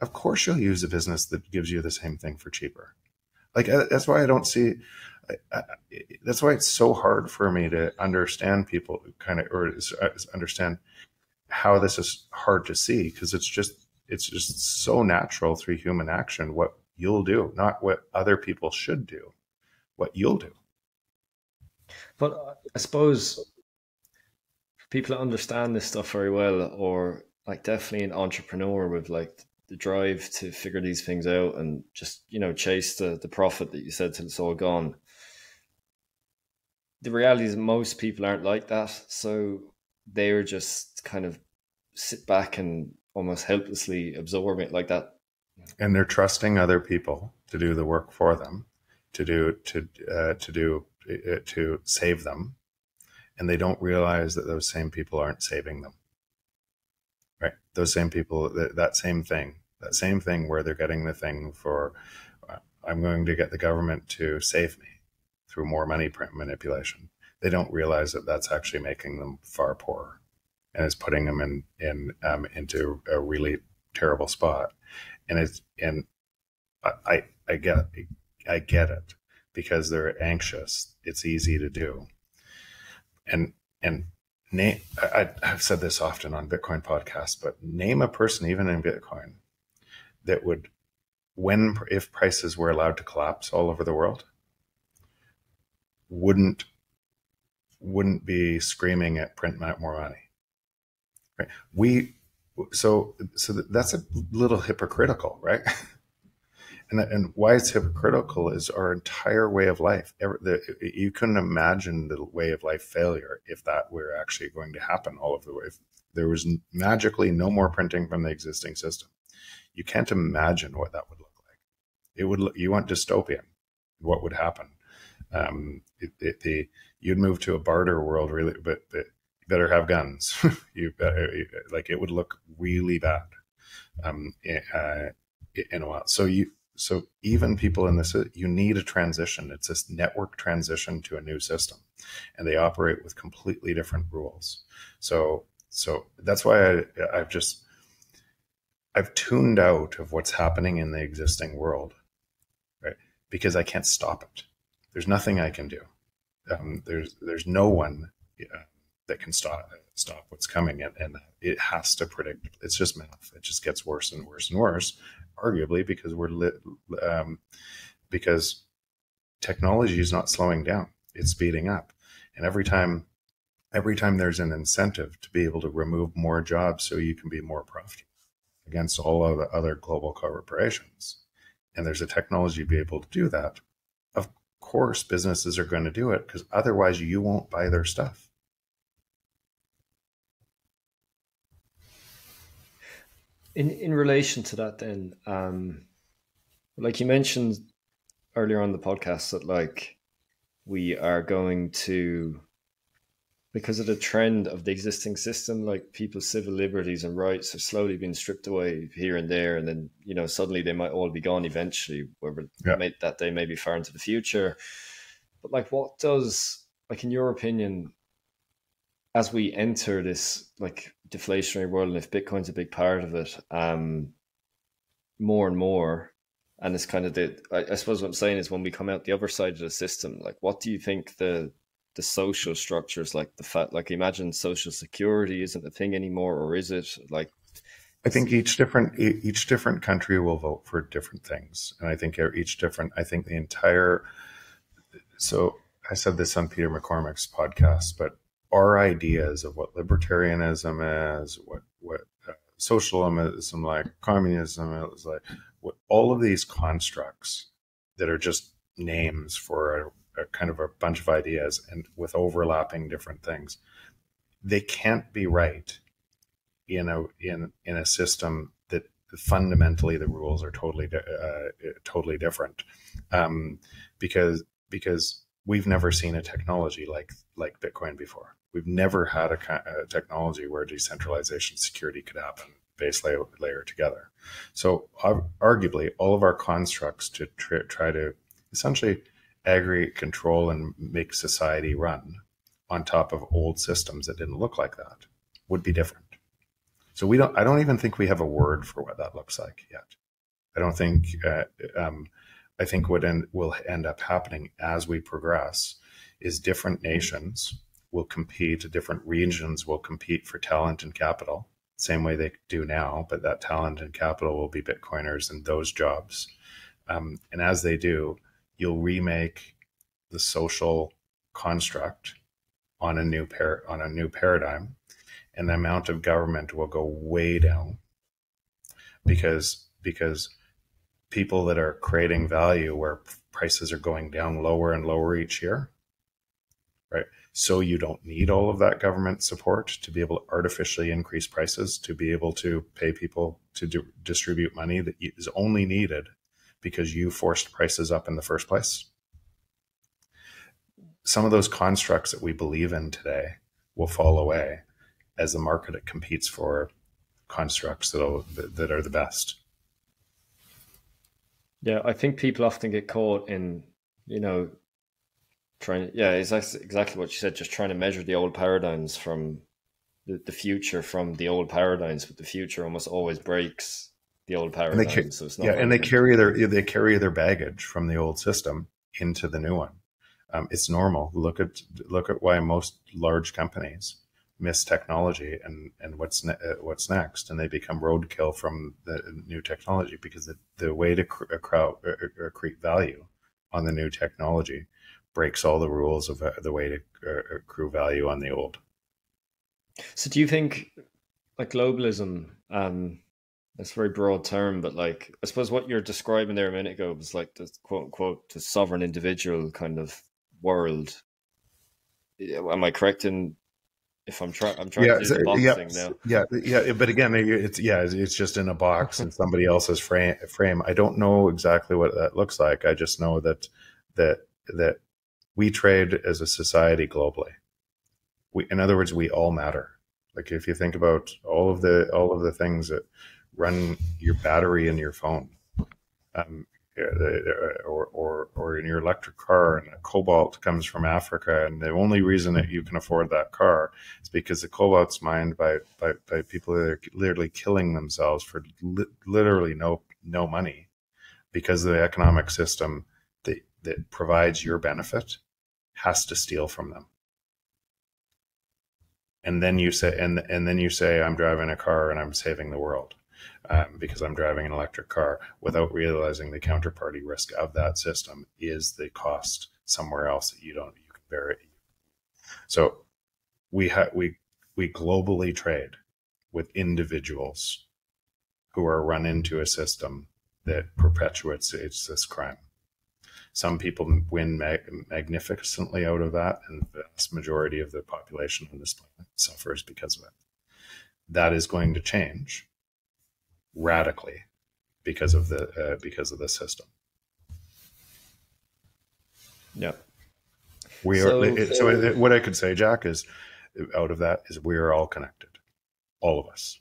Of course, you'll use a business that gives you the same thing for cheaper. Like, that's why I don't see, I, I, that's why it's so hard for me to understand people kind of, or understand how this is hard to see. Cause it's just, it's just so natural through human action, what you'll do, not what other people should do, what you'll do. But I suppose people that understand this stuff very well, or like definitely an entrepreneur with like the drive to figure these things out and just, you know, chase the, the profit that you said till it's all gone. the reality is most people aren't like that. So they're just kind of sit back and almost helplessly absorb it like that. And they're trusting other people to do the work for them, to do, to, uh, to do, uh, to save them. And they don't realize that those same people aren't saving them, right? Those same people, that, that same thing, that same thing where they're getting the thing for, uh, I'm going to get the government to save me through more money print manipulation. They don't realize that that's actually making them far poorer and is putting them in, in, um, into a really terrible spot. And it's, and I, I get, I get it because they're anxious. It's easy to do. And, and name, I, I've said this often on Bitcoin podcasts, but name a person, even in Bitcoin, that would, when, if prices were allowed to collapse all over the world, wouldn't, wouldn't be screaming at print more money, right? We, so, so that's a little hypocritical, right? And, and why it's hypocritical is our entire way of life. You couldn't imagine the way of life failure if that were actually going to happen all over the world. If there was magically no more printing from the existing system, you can't imagine what that would look like. It would look, you want dystopian, what would happen? Um, it, it, the, you'd move to a barter world, really, but, but you better have guns. you better, like it would look really bad um, uh, in a while. So you. So even people in this, you need a transition. It's this network transition to a new system, and they operate with completely different rules. So, so that's why I, I've just, I've tuned out of what's happening in the existing world, right? Because I can't stop it. There's nothing I can do. Um, there's, there's no one uh, that can stop stop what's coming, and, and it has to predict. It's just math. It just gets worse and worse and worse. Arguably, because we're lit, um, because technology is not slowing down; it's speeding up. And every time, every time there's an incentive to be able to remove more jobs so you can be more profitable against all of the other global corporations, and there's a technology to be able to do that. Of course, businesses are going to do it because otherwise, you won't buy their stuff. In, in relation to that then, um, like you mentioned earlier on the podcast that like we are going to, because of the trend of the existing system, like people's civil liberties and rights are slowly being stripped away here and there. And then, you know, suddenly they might all be gone eventually, whether yeah. that day may be far into the future. But like, what does, like in your opinion, as we enter this like deflationary world, and if Bitcoin's a big part of it, um, more and more, and it's kind of the, I, I suppose what I'm saying is when we come out the other side of the system, like what do you think the the social structures, like the fact, like imagine social security isn't a thing anymore, or is it? Like, I think each different each different country will vote for different things, and I think each different, I think the entire, so I said this on Peter McCormick's podcast, but our ideas of what libertarianism is, what, what uh, socialism, like communism, it was like what, all of these constructs that are just names for a, a kind of a bunch of ideas and with overlapping different things, they can't be right in a, in, in a system that fundamentally the rules are totally, di uh, totally different. Um, because, because, we've never seen a technology like, like Bitcoin before. We've never had a, a technology where decentralization security could happen, base layer, layer together. So uh, arguably all of our constructs to tr try to essentially aggregate, control, and make society run on top of old systems that didn't look like that would be different. So we don't, I don't even think we have a word for what that looks like yet. I don't think, uh, um, I think what end, will end up happening as we progress is different nations will compete, different regions will compete for talent and capital, same way they do now, but that talent and capital will be Bitcoiners and those jobs. Um, and as they do, you'll remake the social construct on a new par on a new paradigm, and the amount of government will go way down because, because people that are creating value where prices are going down lower and lower each year right? So you don't need all of that government support to be able to artificially increase prices, to be able to pay people to do, distribute money that is only needed because you forced prices up in the first place. Some of those constructs that we believe in today will fall away as the market competes for constructs that'll, that are the best. Yeah, I think people often get caught in, you know, trying to, yeah, it's exactly what you said, just trying to measure the old paradigms from the, the future from the old paradigms, but the future almost always breaks the old paradigms. And they, so it's not yeah, and they carry their they carry their baggage from the old system into the new one. Um, it's normal. Look at look at why most large companies miss technology and and what's ne what's next, and they become roadkill from the new technology, because the, the way to cr crowd, uh, create value on the new technology breaks all the rules of uh, the way to uh, accrue value on the old. So do you think, like, globalism, um, that's a very broad term, but like, I suppose what you're describing there a minute ago was like the quote unquote, the sovereign individual kind of world. Am I correct in, if I'm trying, I'm trying yeah, to do the box yeah, thing now. Yeah, yeah, but again, it's yeah, it's just in a box and somebody else's frame. Frame. I don't know exactly what that looks like. I just know that that that we trade as a society globally. We, in other words, we all matter. Like if you think about all of the all of the things that run your battery in your phone, um, or or or in your electric car, and the cobalt comes from Africa, and the only reason that you can afford that car is because the cobalt's mined by by, by people that are literally killing themselves for li literally no no money, because the economic system that that provides your benefit has to steal from them. And then you say, and and then you say, I'm driving a car and I'm saving the world. Um, because I'm driving an electric car, without realizing the counterparty risk of that system is the cost somewhere else that you don't, you can bear it. So we ha we, we globally trade with individuals who are run into a system that perpetuates it's this crime. Some people win mag magnificently out of that, and the vast majority of the population on this planet suffers because of it. That is going to change radically because of the uh, because of the system. Yeah, we so, are. It, so it, what I could say, Jack, is out of that is we are all connected, all of us.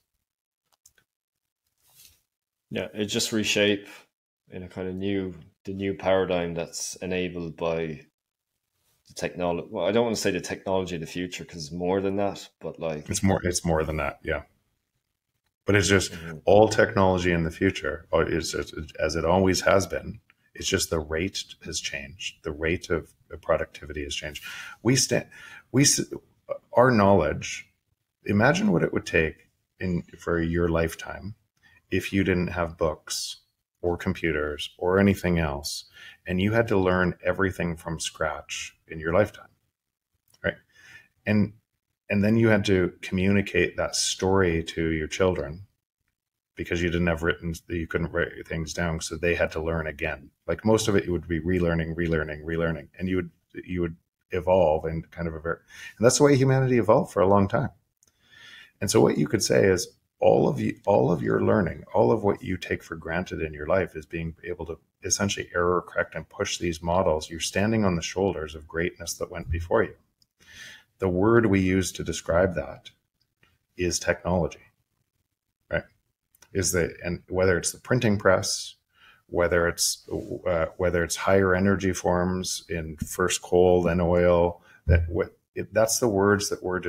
Yeah, it just reshape in a kind of new the new paradigm that's enabled by the technology. Well, I don't want to say the technology of the future, because it's more than that, but like it's more it's more than that. Yeah. But it's just all technology in the future, or it's, it's, as it always has been. It's just the rate has changed. The rate of productivity has changed. We stand, we our knowledge. Imagine what it would take in for your lifetime if you didn't have books or computers or anything else, and you had to learn everything from scratch in your lifetime, right? And And then you had to communicate that story to your children, because you didn't have written, you couldn't write things down. So they had to learn again. Like most of it, you would be relearning, relearning, relearning. And you would, you would evolve in kind of a very, and that's the way humanity evolved for a long time. And so what you could say is all of you, all of your learning, all of what you take for granted in your life is being able to essentially error correct and push these models. You're standing on the shoulders of greatness that went before you. The word we use to describe that is technology, right? Is the, and whether it's the printing press, whether it's uh, whether it's higher energy forms in first coal then oil, that what it, that's the words that we're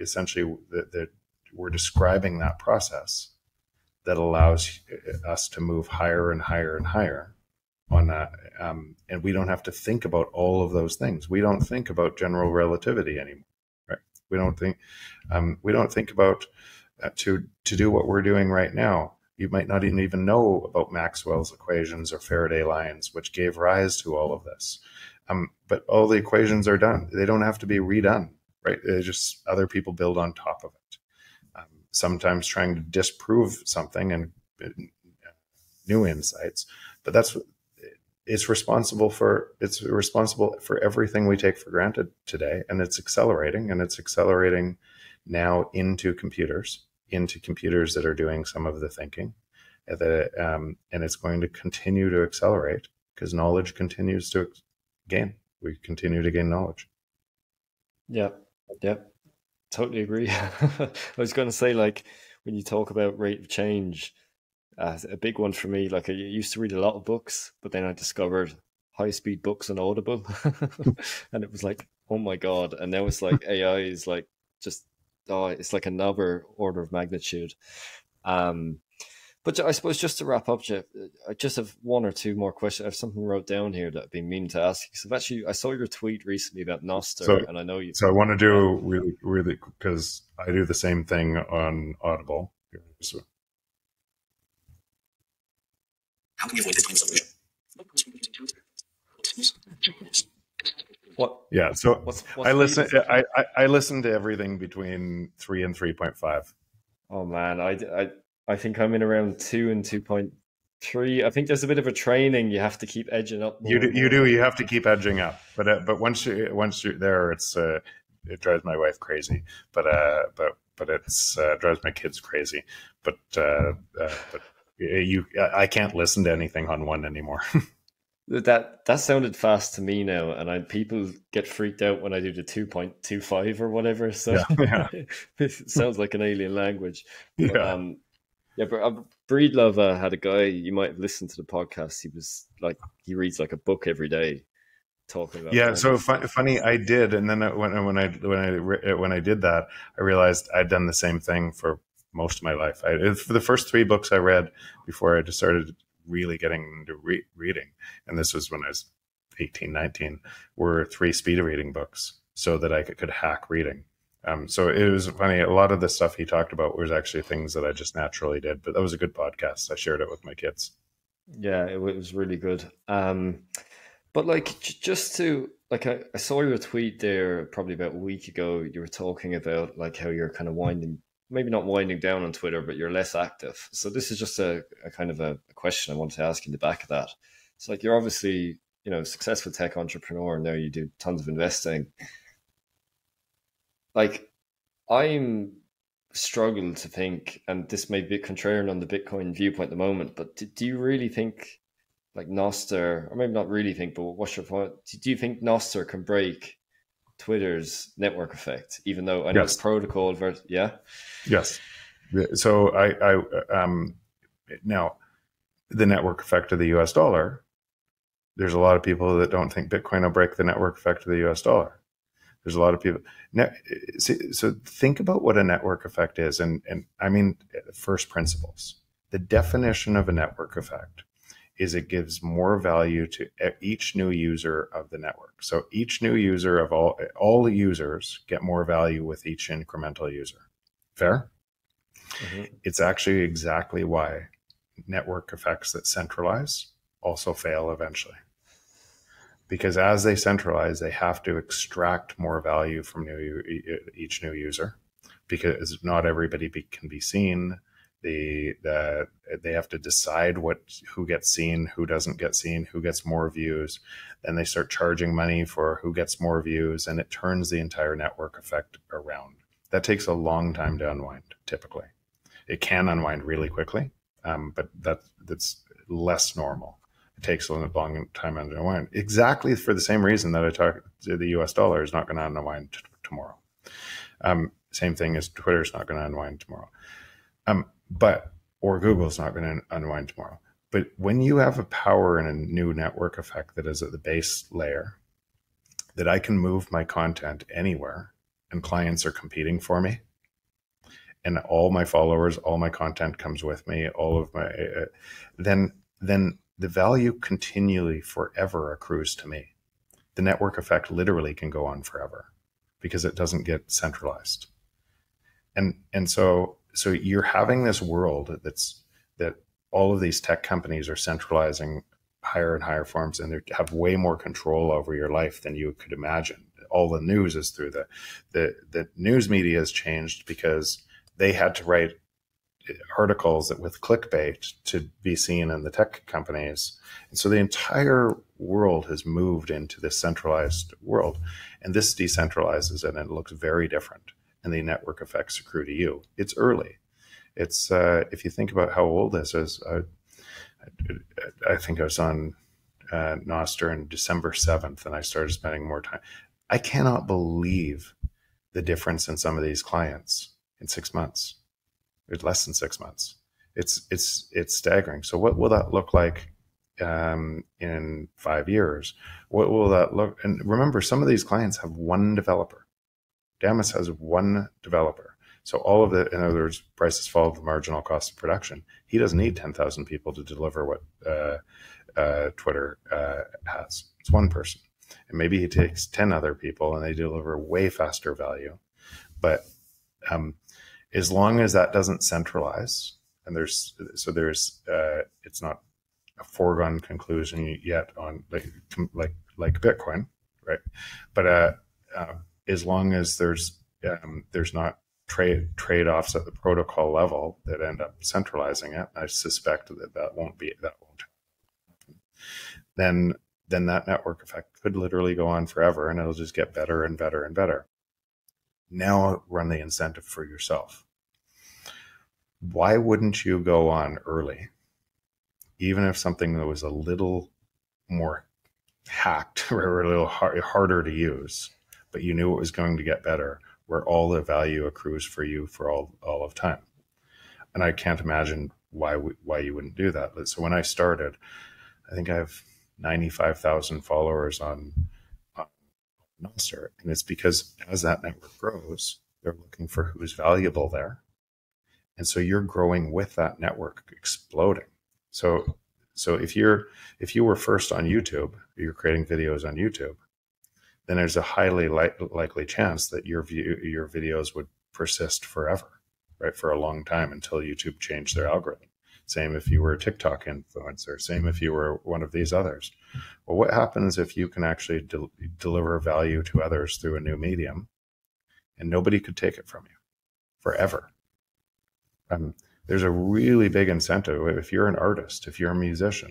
essentially that, that we're describing that process that allows us to move higher and higher and higher on that, um, and we don't have to think about all of those things. We don't think about general relativity anymore. We don't think, um, we don't think about uh, to, to do what we're doing right now. You might not even, even know about Maxwell's equations or Faraday lines, which gave rise to all of this. Um, but all the equations are done. They don't have to be redone, right? They just, other people build on top of it. Um, sometimes trying to disprove something and uh, new insights, but that's it's responsible for it's responsible for everything we take for granted today, and it's accelerating, and it's accelerating now into computers, into computers that are doing some of the thinking, that um, and it's going to continue to accelerate because knowledge continues to gain. We continue to gain knowledge. Yeah, yeah, totally agree. I was going to say, like, when you talk about rate of change, uh, a big one for me, like I used to read a lot of books, but then I discovered high-speed books on Audible, and it was like, oh my God. And now it's like A I is like just, oh, it's like another order of magnitude. Um, but I suppose just to wrap up, Jeff, I just have one or two more questions. I have something wrote down here that I've been meaning to ask you. So actually, I saw your tweet recently about Nostr, so, and I know you. So I want to do really, really, because I do the same thing on Audible. So. How can you avoid this kind of solution? What? Yeah, so what's, what's I listen. I, I I listen to everything between three and three point five. Oh man, I, I I think I'm in around two and two point three. I think there's a bit of a training. You have to keep edging up. You do, you do. You have to keep edging up. But uh, but once you once you're there, it's uh, it drives my wife crazy. But uh but but it's uh, drives my kids crazy. But uh, uh but you I can't listen to anything on one anymore. That that sounded fast to me now, and I people get freaked out when I do the two point two five or whatever. So yeah, yeah. It sounds like an alien language. Yeah, but, um, yeah. But uh, Breedlove uh, had a guy. You might have listened to the podcast. He was like, he reads like a book every day, talking about. Yeah. So fun, funny, I did, and then when when I when I when I did that, I realized I'd done the same thing for most of my life. I, for the first three books I read before I just started really getting into re reading, and this was when I was eighteen, nineteen, were three speed reading books so that I could, could hack reading. Um, so it was funny. A lot of the stuff he talked about was actually things that I just naturally did, but that was a good podcast. I shared it with my kids. Yeah, it, it was really good. Um, but like, just to like, I, I saw your tweet there probably about a week ago, you were talking about like how you're kind of winding maybe not winding down on Twitter, but you're less active. So this is just a, a kind of a, a question I wanted to ask in the back of that. It's like, you're obviously, you know, successful tech entrepreneur. Now you do tons of investing. Like, I'm struggling to think, and this may be contrarian on the Bitcoin viewpoint at the moment, but do, do you really think like Nostr, or maybe not really think, but what's your point? Do you think Nostr can break Twitter's network effect, even though I know yes. It's protocol versus, yeah? Yes. So I, I, um, now the network effect of the U S dollar, there's a lot of people that don't think Bitcoin will break the network effect of the U S dollar. There's a lot of people. Now, so think about what a network effect is. And, and I mean, first principles, the definition of a network effect is it gives more value to each new user of the network. So each new user of all, all users get more value with each incremental user. Fair? Mm-hmm. It's actually exactly why network effects that centralize also fail eventually. Because as they centralize, they have to extract more value from new, each new user, because not everybody be, can be seen. The, the, they have to decide what, who gets seen, who doesn't get seen, who gets more views. Then they start charging money for who gets more views, and it turns the entire network effect around. That takes a long time to unwind, typically. It can unwind really quickly, um, but that, that's less normal. It takes a long time to unwind. Exactly for the same reason that I talk, the U S dollar is not going to unwind t tomorrow. Um, same thing as Twitter is not going to unwind tomorrow. Um, But, or Google's not going to unwind tomorrow. But when you have a power and a new network effect that is at the base layer, that I can move my content anywhere and clients are competing for me, and all my followers, all my content comes with me, all of my, uh, then, then the value continually forever accrues to me. The network effect literally can go on forever because it doesn't get centralized. And, and so, So you're having this world that's that all of these tech companies are centralizing higher and higher forms, and they have way more control over your life than you could imagine. All the news is through the the the news media has changed because they had to write articles that with clickbait to be seen in the tech companies. And so the entire world has moved into this centralized world, and this decentralizes it, and it looks very different. And the network effects accrue to you. It's early. It's uh, if you think about how old this is, uh, I, I think I was on uh, Nostr on December seventh, and I started spending more time. I cannot believe the difference in some of these clients in six months. It's less than six months. It's it's it's staggering. So what will that look like um, in five years? What will that look? And remember, some of these clients have one developer. Damus has one developer. So all of the, in other words, prices follow the marginal cost of production. He doesn't need ten thousand people to deliver what uh, uh, Twitter uh, has. It's one person. And maybe he takes ten other people and they deliver way faster value. But um, as long as that doesn't centralize, and there's, so there's, uh, it's not a foregone conclusion yet on like, like, like Bitcoin, right? But uh, uh, as long as there's, um, there's not trade trade-offs at the protocol level that end up centralizing it, I suspect that that won't be, that won't happen. Then, then that network effect could literally go on forever, and it'll just get better and better and better. Now run the incentive for yourself. Why wouldn't you go on early? Even if something that was a little more hacked or a little hard, harder to use, but you knew it was going to get better, where all the value accrues for you for all, all of time. And I can't imagine why, we, why you wouldn't do that. So when I started, I think I have ninety-five thousand followers on Nostr, and it's because as that network grows, they're looking for who's valuable there, and so you're growing with that network exploding. So, so if you're if you were first on YouTube, you're creating videos on YouTube, then there's a highly li likely chance that your view your videos would persist forever, right, for a long time until YouTube changed their algorithm. Same if you were a TikTok influencer, same if you were one of these others. Well, what happens if you can actually de deliver value to others through a new medium and nobody could take it from you forever? Um, there's a really big incentive. If you're an artist, if you're a musician,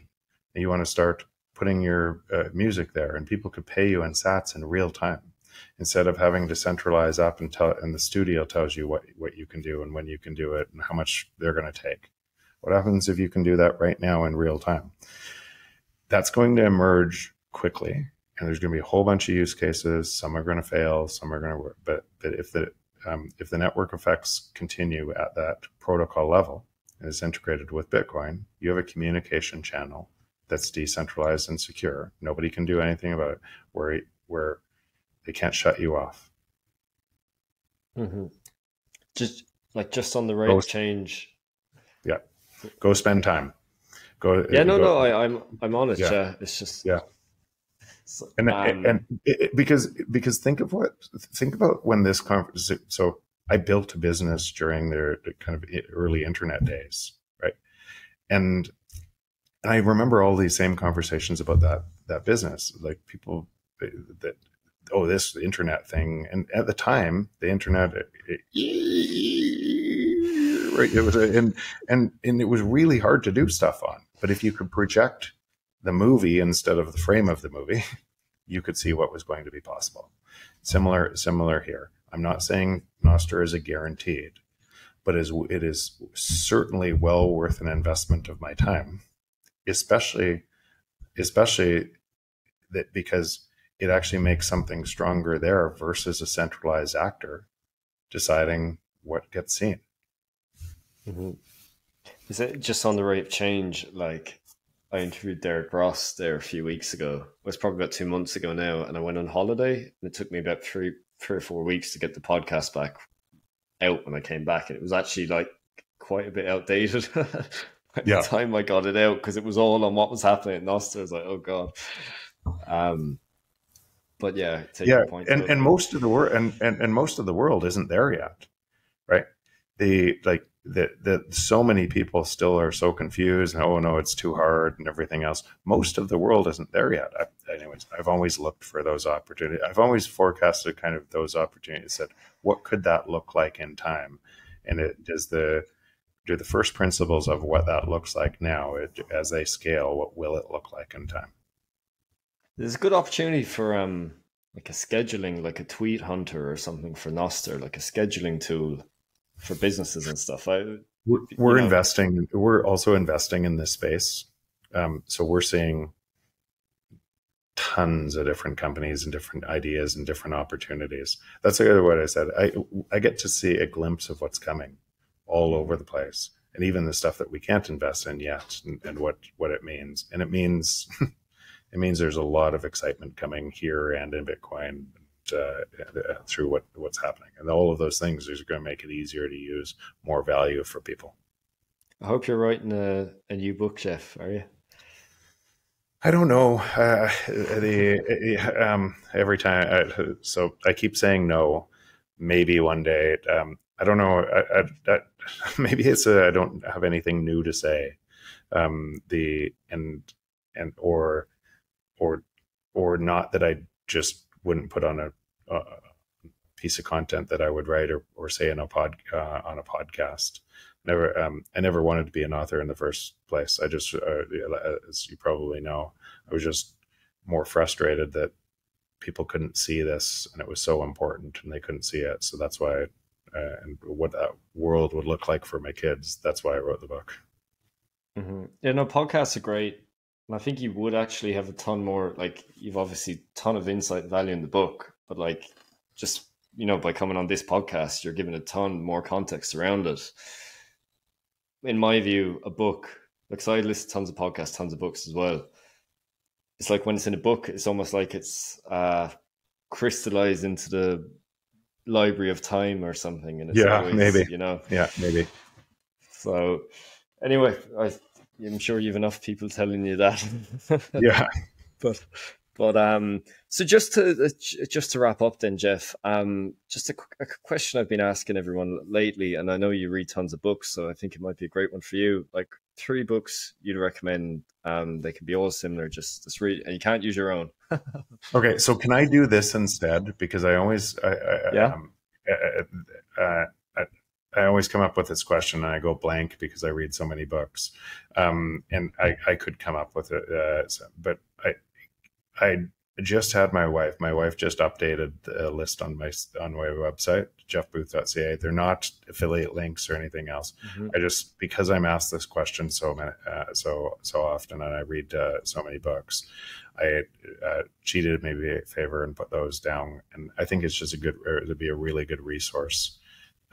and you want to start putting your uh, music there, and people could pay you in sats in real time, instead of having to centralize up and, tell, and the studio tells you what, what you can do and when you can do it and how much they're going to take. What happens if you can do that right now in real time? That's going to emerge quickly, and there's going to be a whole bunch of use cases. Some are going to fail, some are going to work. But, but if the um, if the network effects continue at that protocol level and is integrated with Bitcoin, you have a communication channel that's decentralized and secure. Nobody can do anything about it, where where they can't shut you off. Mm-hmm. Just like just on the rate of change. Yeah. Go spend time. Go. Yeah, no, go. no, I, I'm, I'm on it. Yeah. yeah. It's just, yeah. So, and um, and it, it, because, because think of what, think about when this conference, so I built a business during their kind of early internet days. Right. And, and I remember all these same conversations about that, that business, like people that, oh, this internet thing. And at the time the internet, it, it, Right. It was a, and, and, and it was really hard to do stuff on. But if you could project the movie instead of the frame of the movie, you could see what was going to be possible. Similar, similar here. I'm not saying Nostr is a guaranteed, but is, it is certainly well worth an investment of my time, especially, especially that because it actually makes something stronger there versus a centralized actor deciding what gets seen. Mm-hmm. Is it just on the rate of change? Like, I interviewed Derek Ross there a few weeks ago. It was probably about two months ago now, and I went on holiday, and it took me about three, three or four weeks to get the podcast back out when I came back, and it was actually like quite a bit outdated by yeah. the time I got it out, because it was all on what was happening at Nostr. I was like, oh god. Um, but yeah, take yeah, your point and, and most of the world and, and and most of the world isn't there yet, right? The like. That, that so many people still are so confused and, oh no, it's too hard and everything else. Most of the world isn't there yet. I, anyways, I've always looked for those opportunities. I've always forecasted kind of those opportunities that what could that look like in time? And it is the, do the first principles of what that looks like now. It, as they scale, what will it look like in time? There's a good opportunity for um like a scheduling, like a Tweet Hunter or something for Nostr, like a scheduling tool for businesses and stuff. I we're, we're know. investing. We're also investing in this space, um, so we're seeing tons of different companies and different ideas and different opportunities. That's what I said. I I get to see a glimpse of what's coming all over the place, and even the stuff that we can't invest in yet, and, and what what it means. And it means. It means there's a lot of excitement coming here and in Bitcoin uh, through what, what's happening. And all of those things are going to make it easier to use, more value for people. I hope you're writing a, a new book, Jeff, are you? I don't know. Uh, the um, every time, I, so I keep saying no, maybe one day. Um, I don't know. I, I, I, maybe it's a, I don't have anything new to say. Um, the and and or. or or not that I just wouldn't put on a, a piece of content that I would write or, or say in a pod uh, on a podcast. Never, um, I never wanted to be an author in the first place. I just, uh, as you probably know, I was just more frustrated that people couldn't see this and it was so important and they couldn't see it. So that's why, uh, and what that world would look like for my kids. That's why I wrote the book. Mm-hmm. Yeah, no, podcasts are great. And I think you would actually have a ton more, like you've obviously a ton of insight value in the book, but like just, you know, by coming on this podcast, you're giving a ton more context around it. In my view, a book, because I listen to tons of podcasts, tons of books as well. It's like when it's in a book, it's almost like it's uh, crystallized into the library of time or something. And it's yeah, always, maybe, you know, yeah, maybe. So anyway, I I'm sure you've enough people telling you that. Yeah, but but um, so just to just to wrap up then, Jeff, um, just a, a question I've been asking everyone lately, and I know you read tons of books, so I think it might be a great one for you. Like three books you'd recommend. Um, they can be all similar. Just just read, and you can't use your own. Okay, so can I do this instead? Because I always I, I, yeah. Um, uh, uh, I always come up with this question and I go blank because I read so many books, um, and I, I could come up with it. Uh, so, but I, I just had my wife, my wife just updated the list on my, on my website, jeff booth dot c a. They're not affiliate links or anything else. Mm-hmm. I just, because I'm asked this question so many, uh, so, so often, and I read uh, so many books, I uh, cheated maybe a favor and put those down. And I think it's just a good, it'd be a really good resource.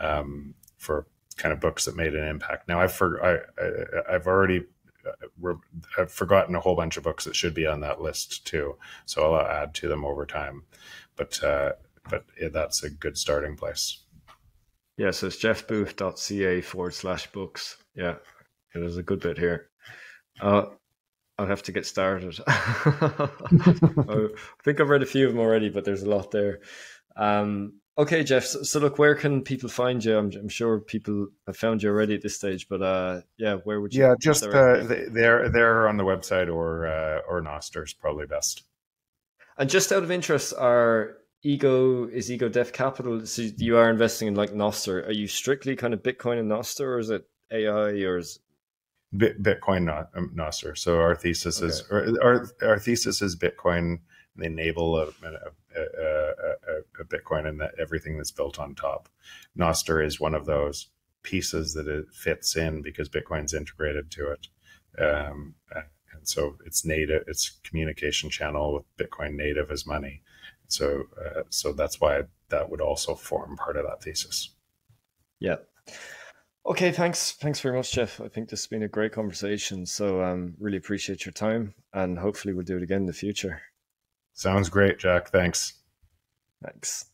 Um, for kind of books that made an impact. Now I've, for, I, I, I've already uh, I've forgotten a whole bunch of books that should be on that list too. So I'll add to them over time, but, uh, but that's a good starting place. Yeah. So it's jeff booth dot c a forward slash books. Yeah. It is a good bit here. Uh, I'll have to get started. I think I've read a few of them already, but there's a lot there. Um, Okay, Jeff. So, so look, where can people find you? I'm, I'm sure people have found you already at this stage, but uh, yeah, where would you? Yeah, just uh, they're they're on the website or uh, or Nostr is probably best. And just out of interest, our ego is Ego Death Capital. So you are investing in like Nostr. Are you strictly kind of Bitcoin and Nostr, or is it A I, or is Bitcoin not um, Nostr? So our thesis okay. is our our thesis is Bitcoin. They enable a, a, a, a Bitcoin and that everything that's built on top. Nostr is one of those pieces that it fits in because Bitcoin's integrated to it. Um, and so it's native, it's communication channel with Bitcoin native as money. So, uh, so that's why that would also form part of that thesis. Yeah. Okay, thanks. Thanks very much, Jeff. I think this has been a great conversation. So um, really appreciate your time and hopefully we'll do it again in the future. Sounds great, Jack. Thanks. Thanks.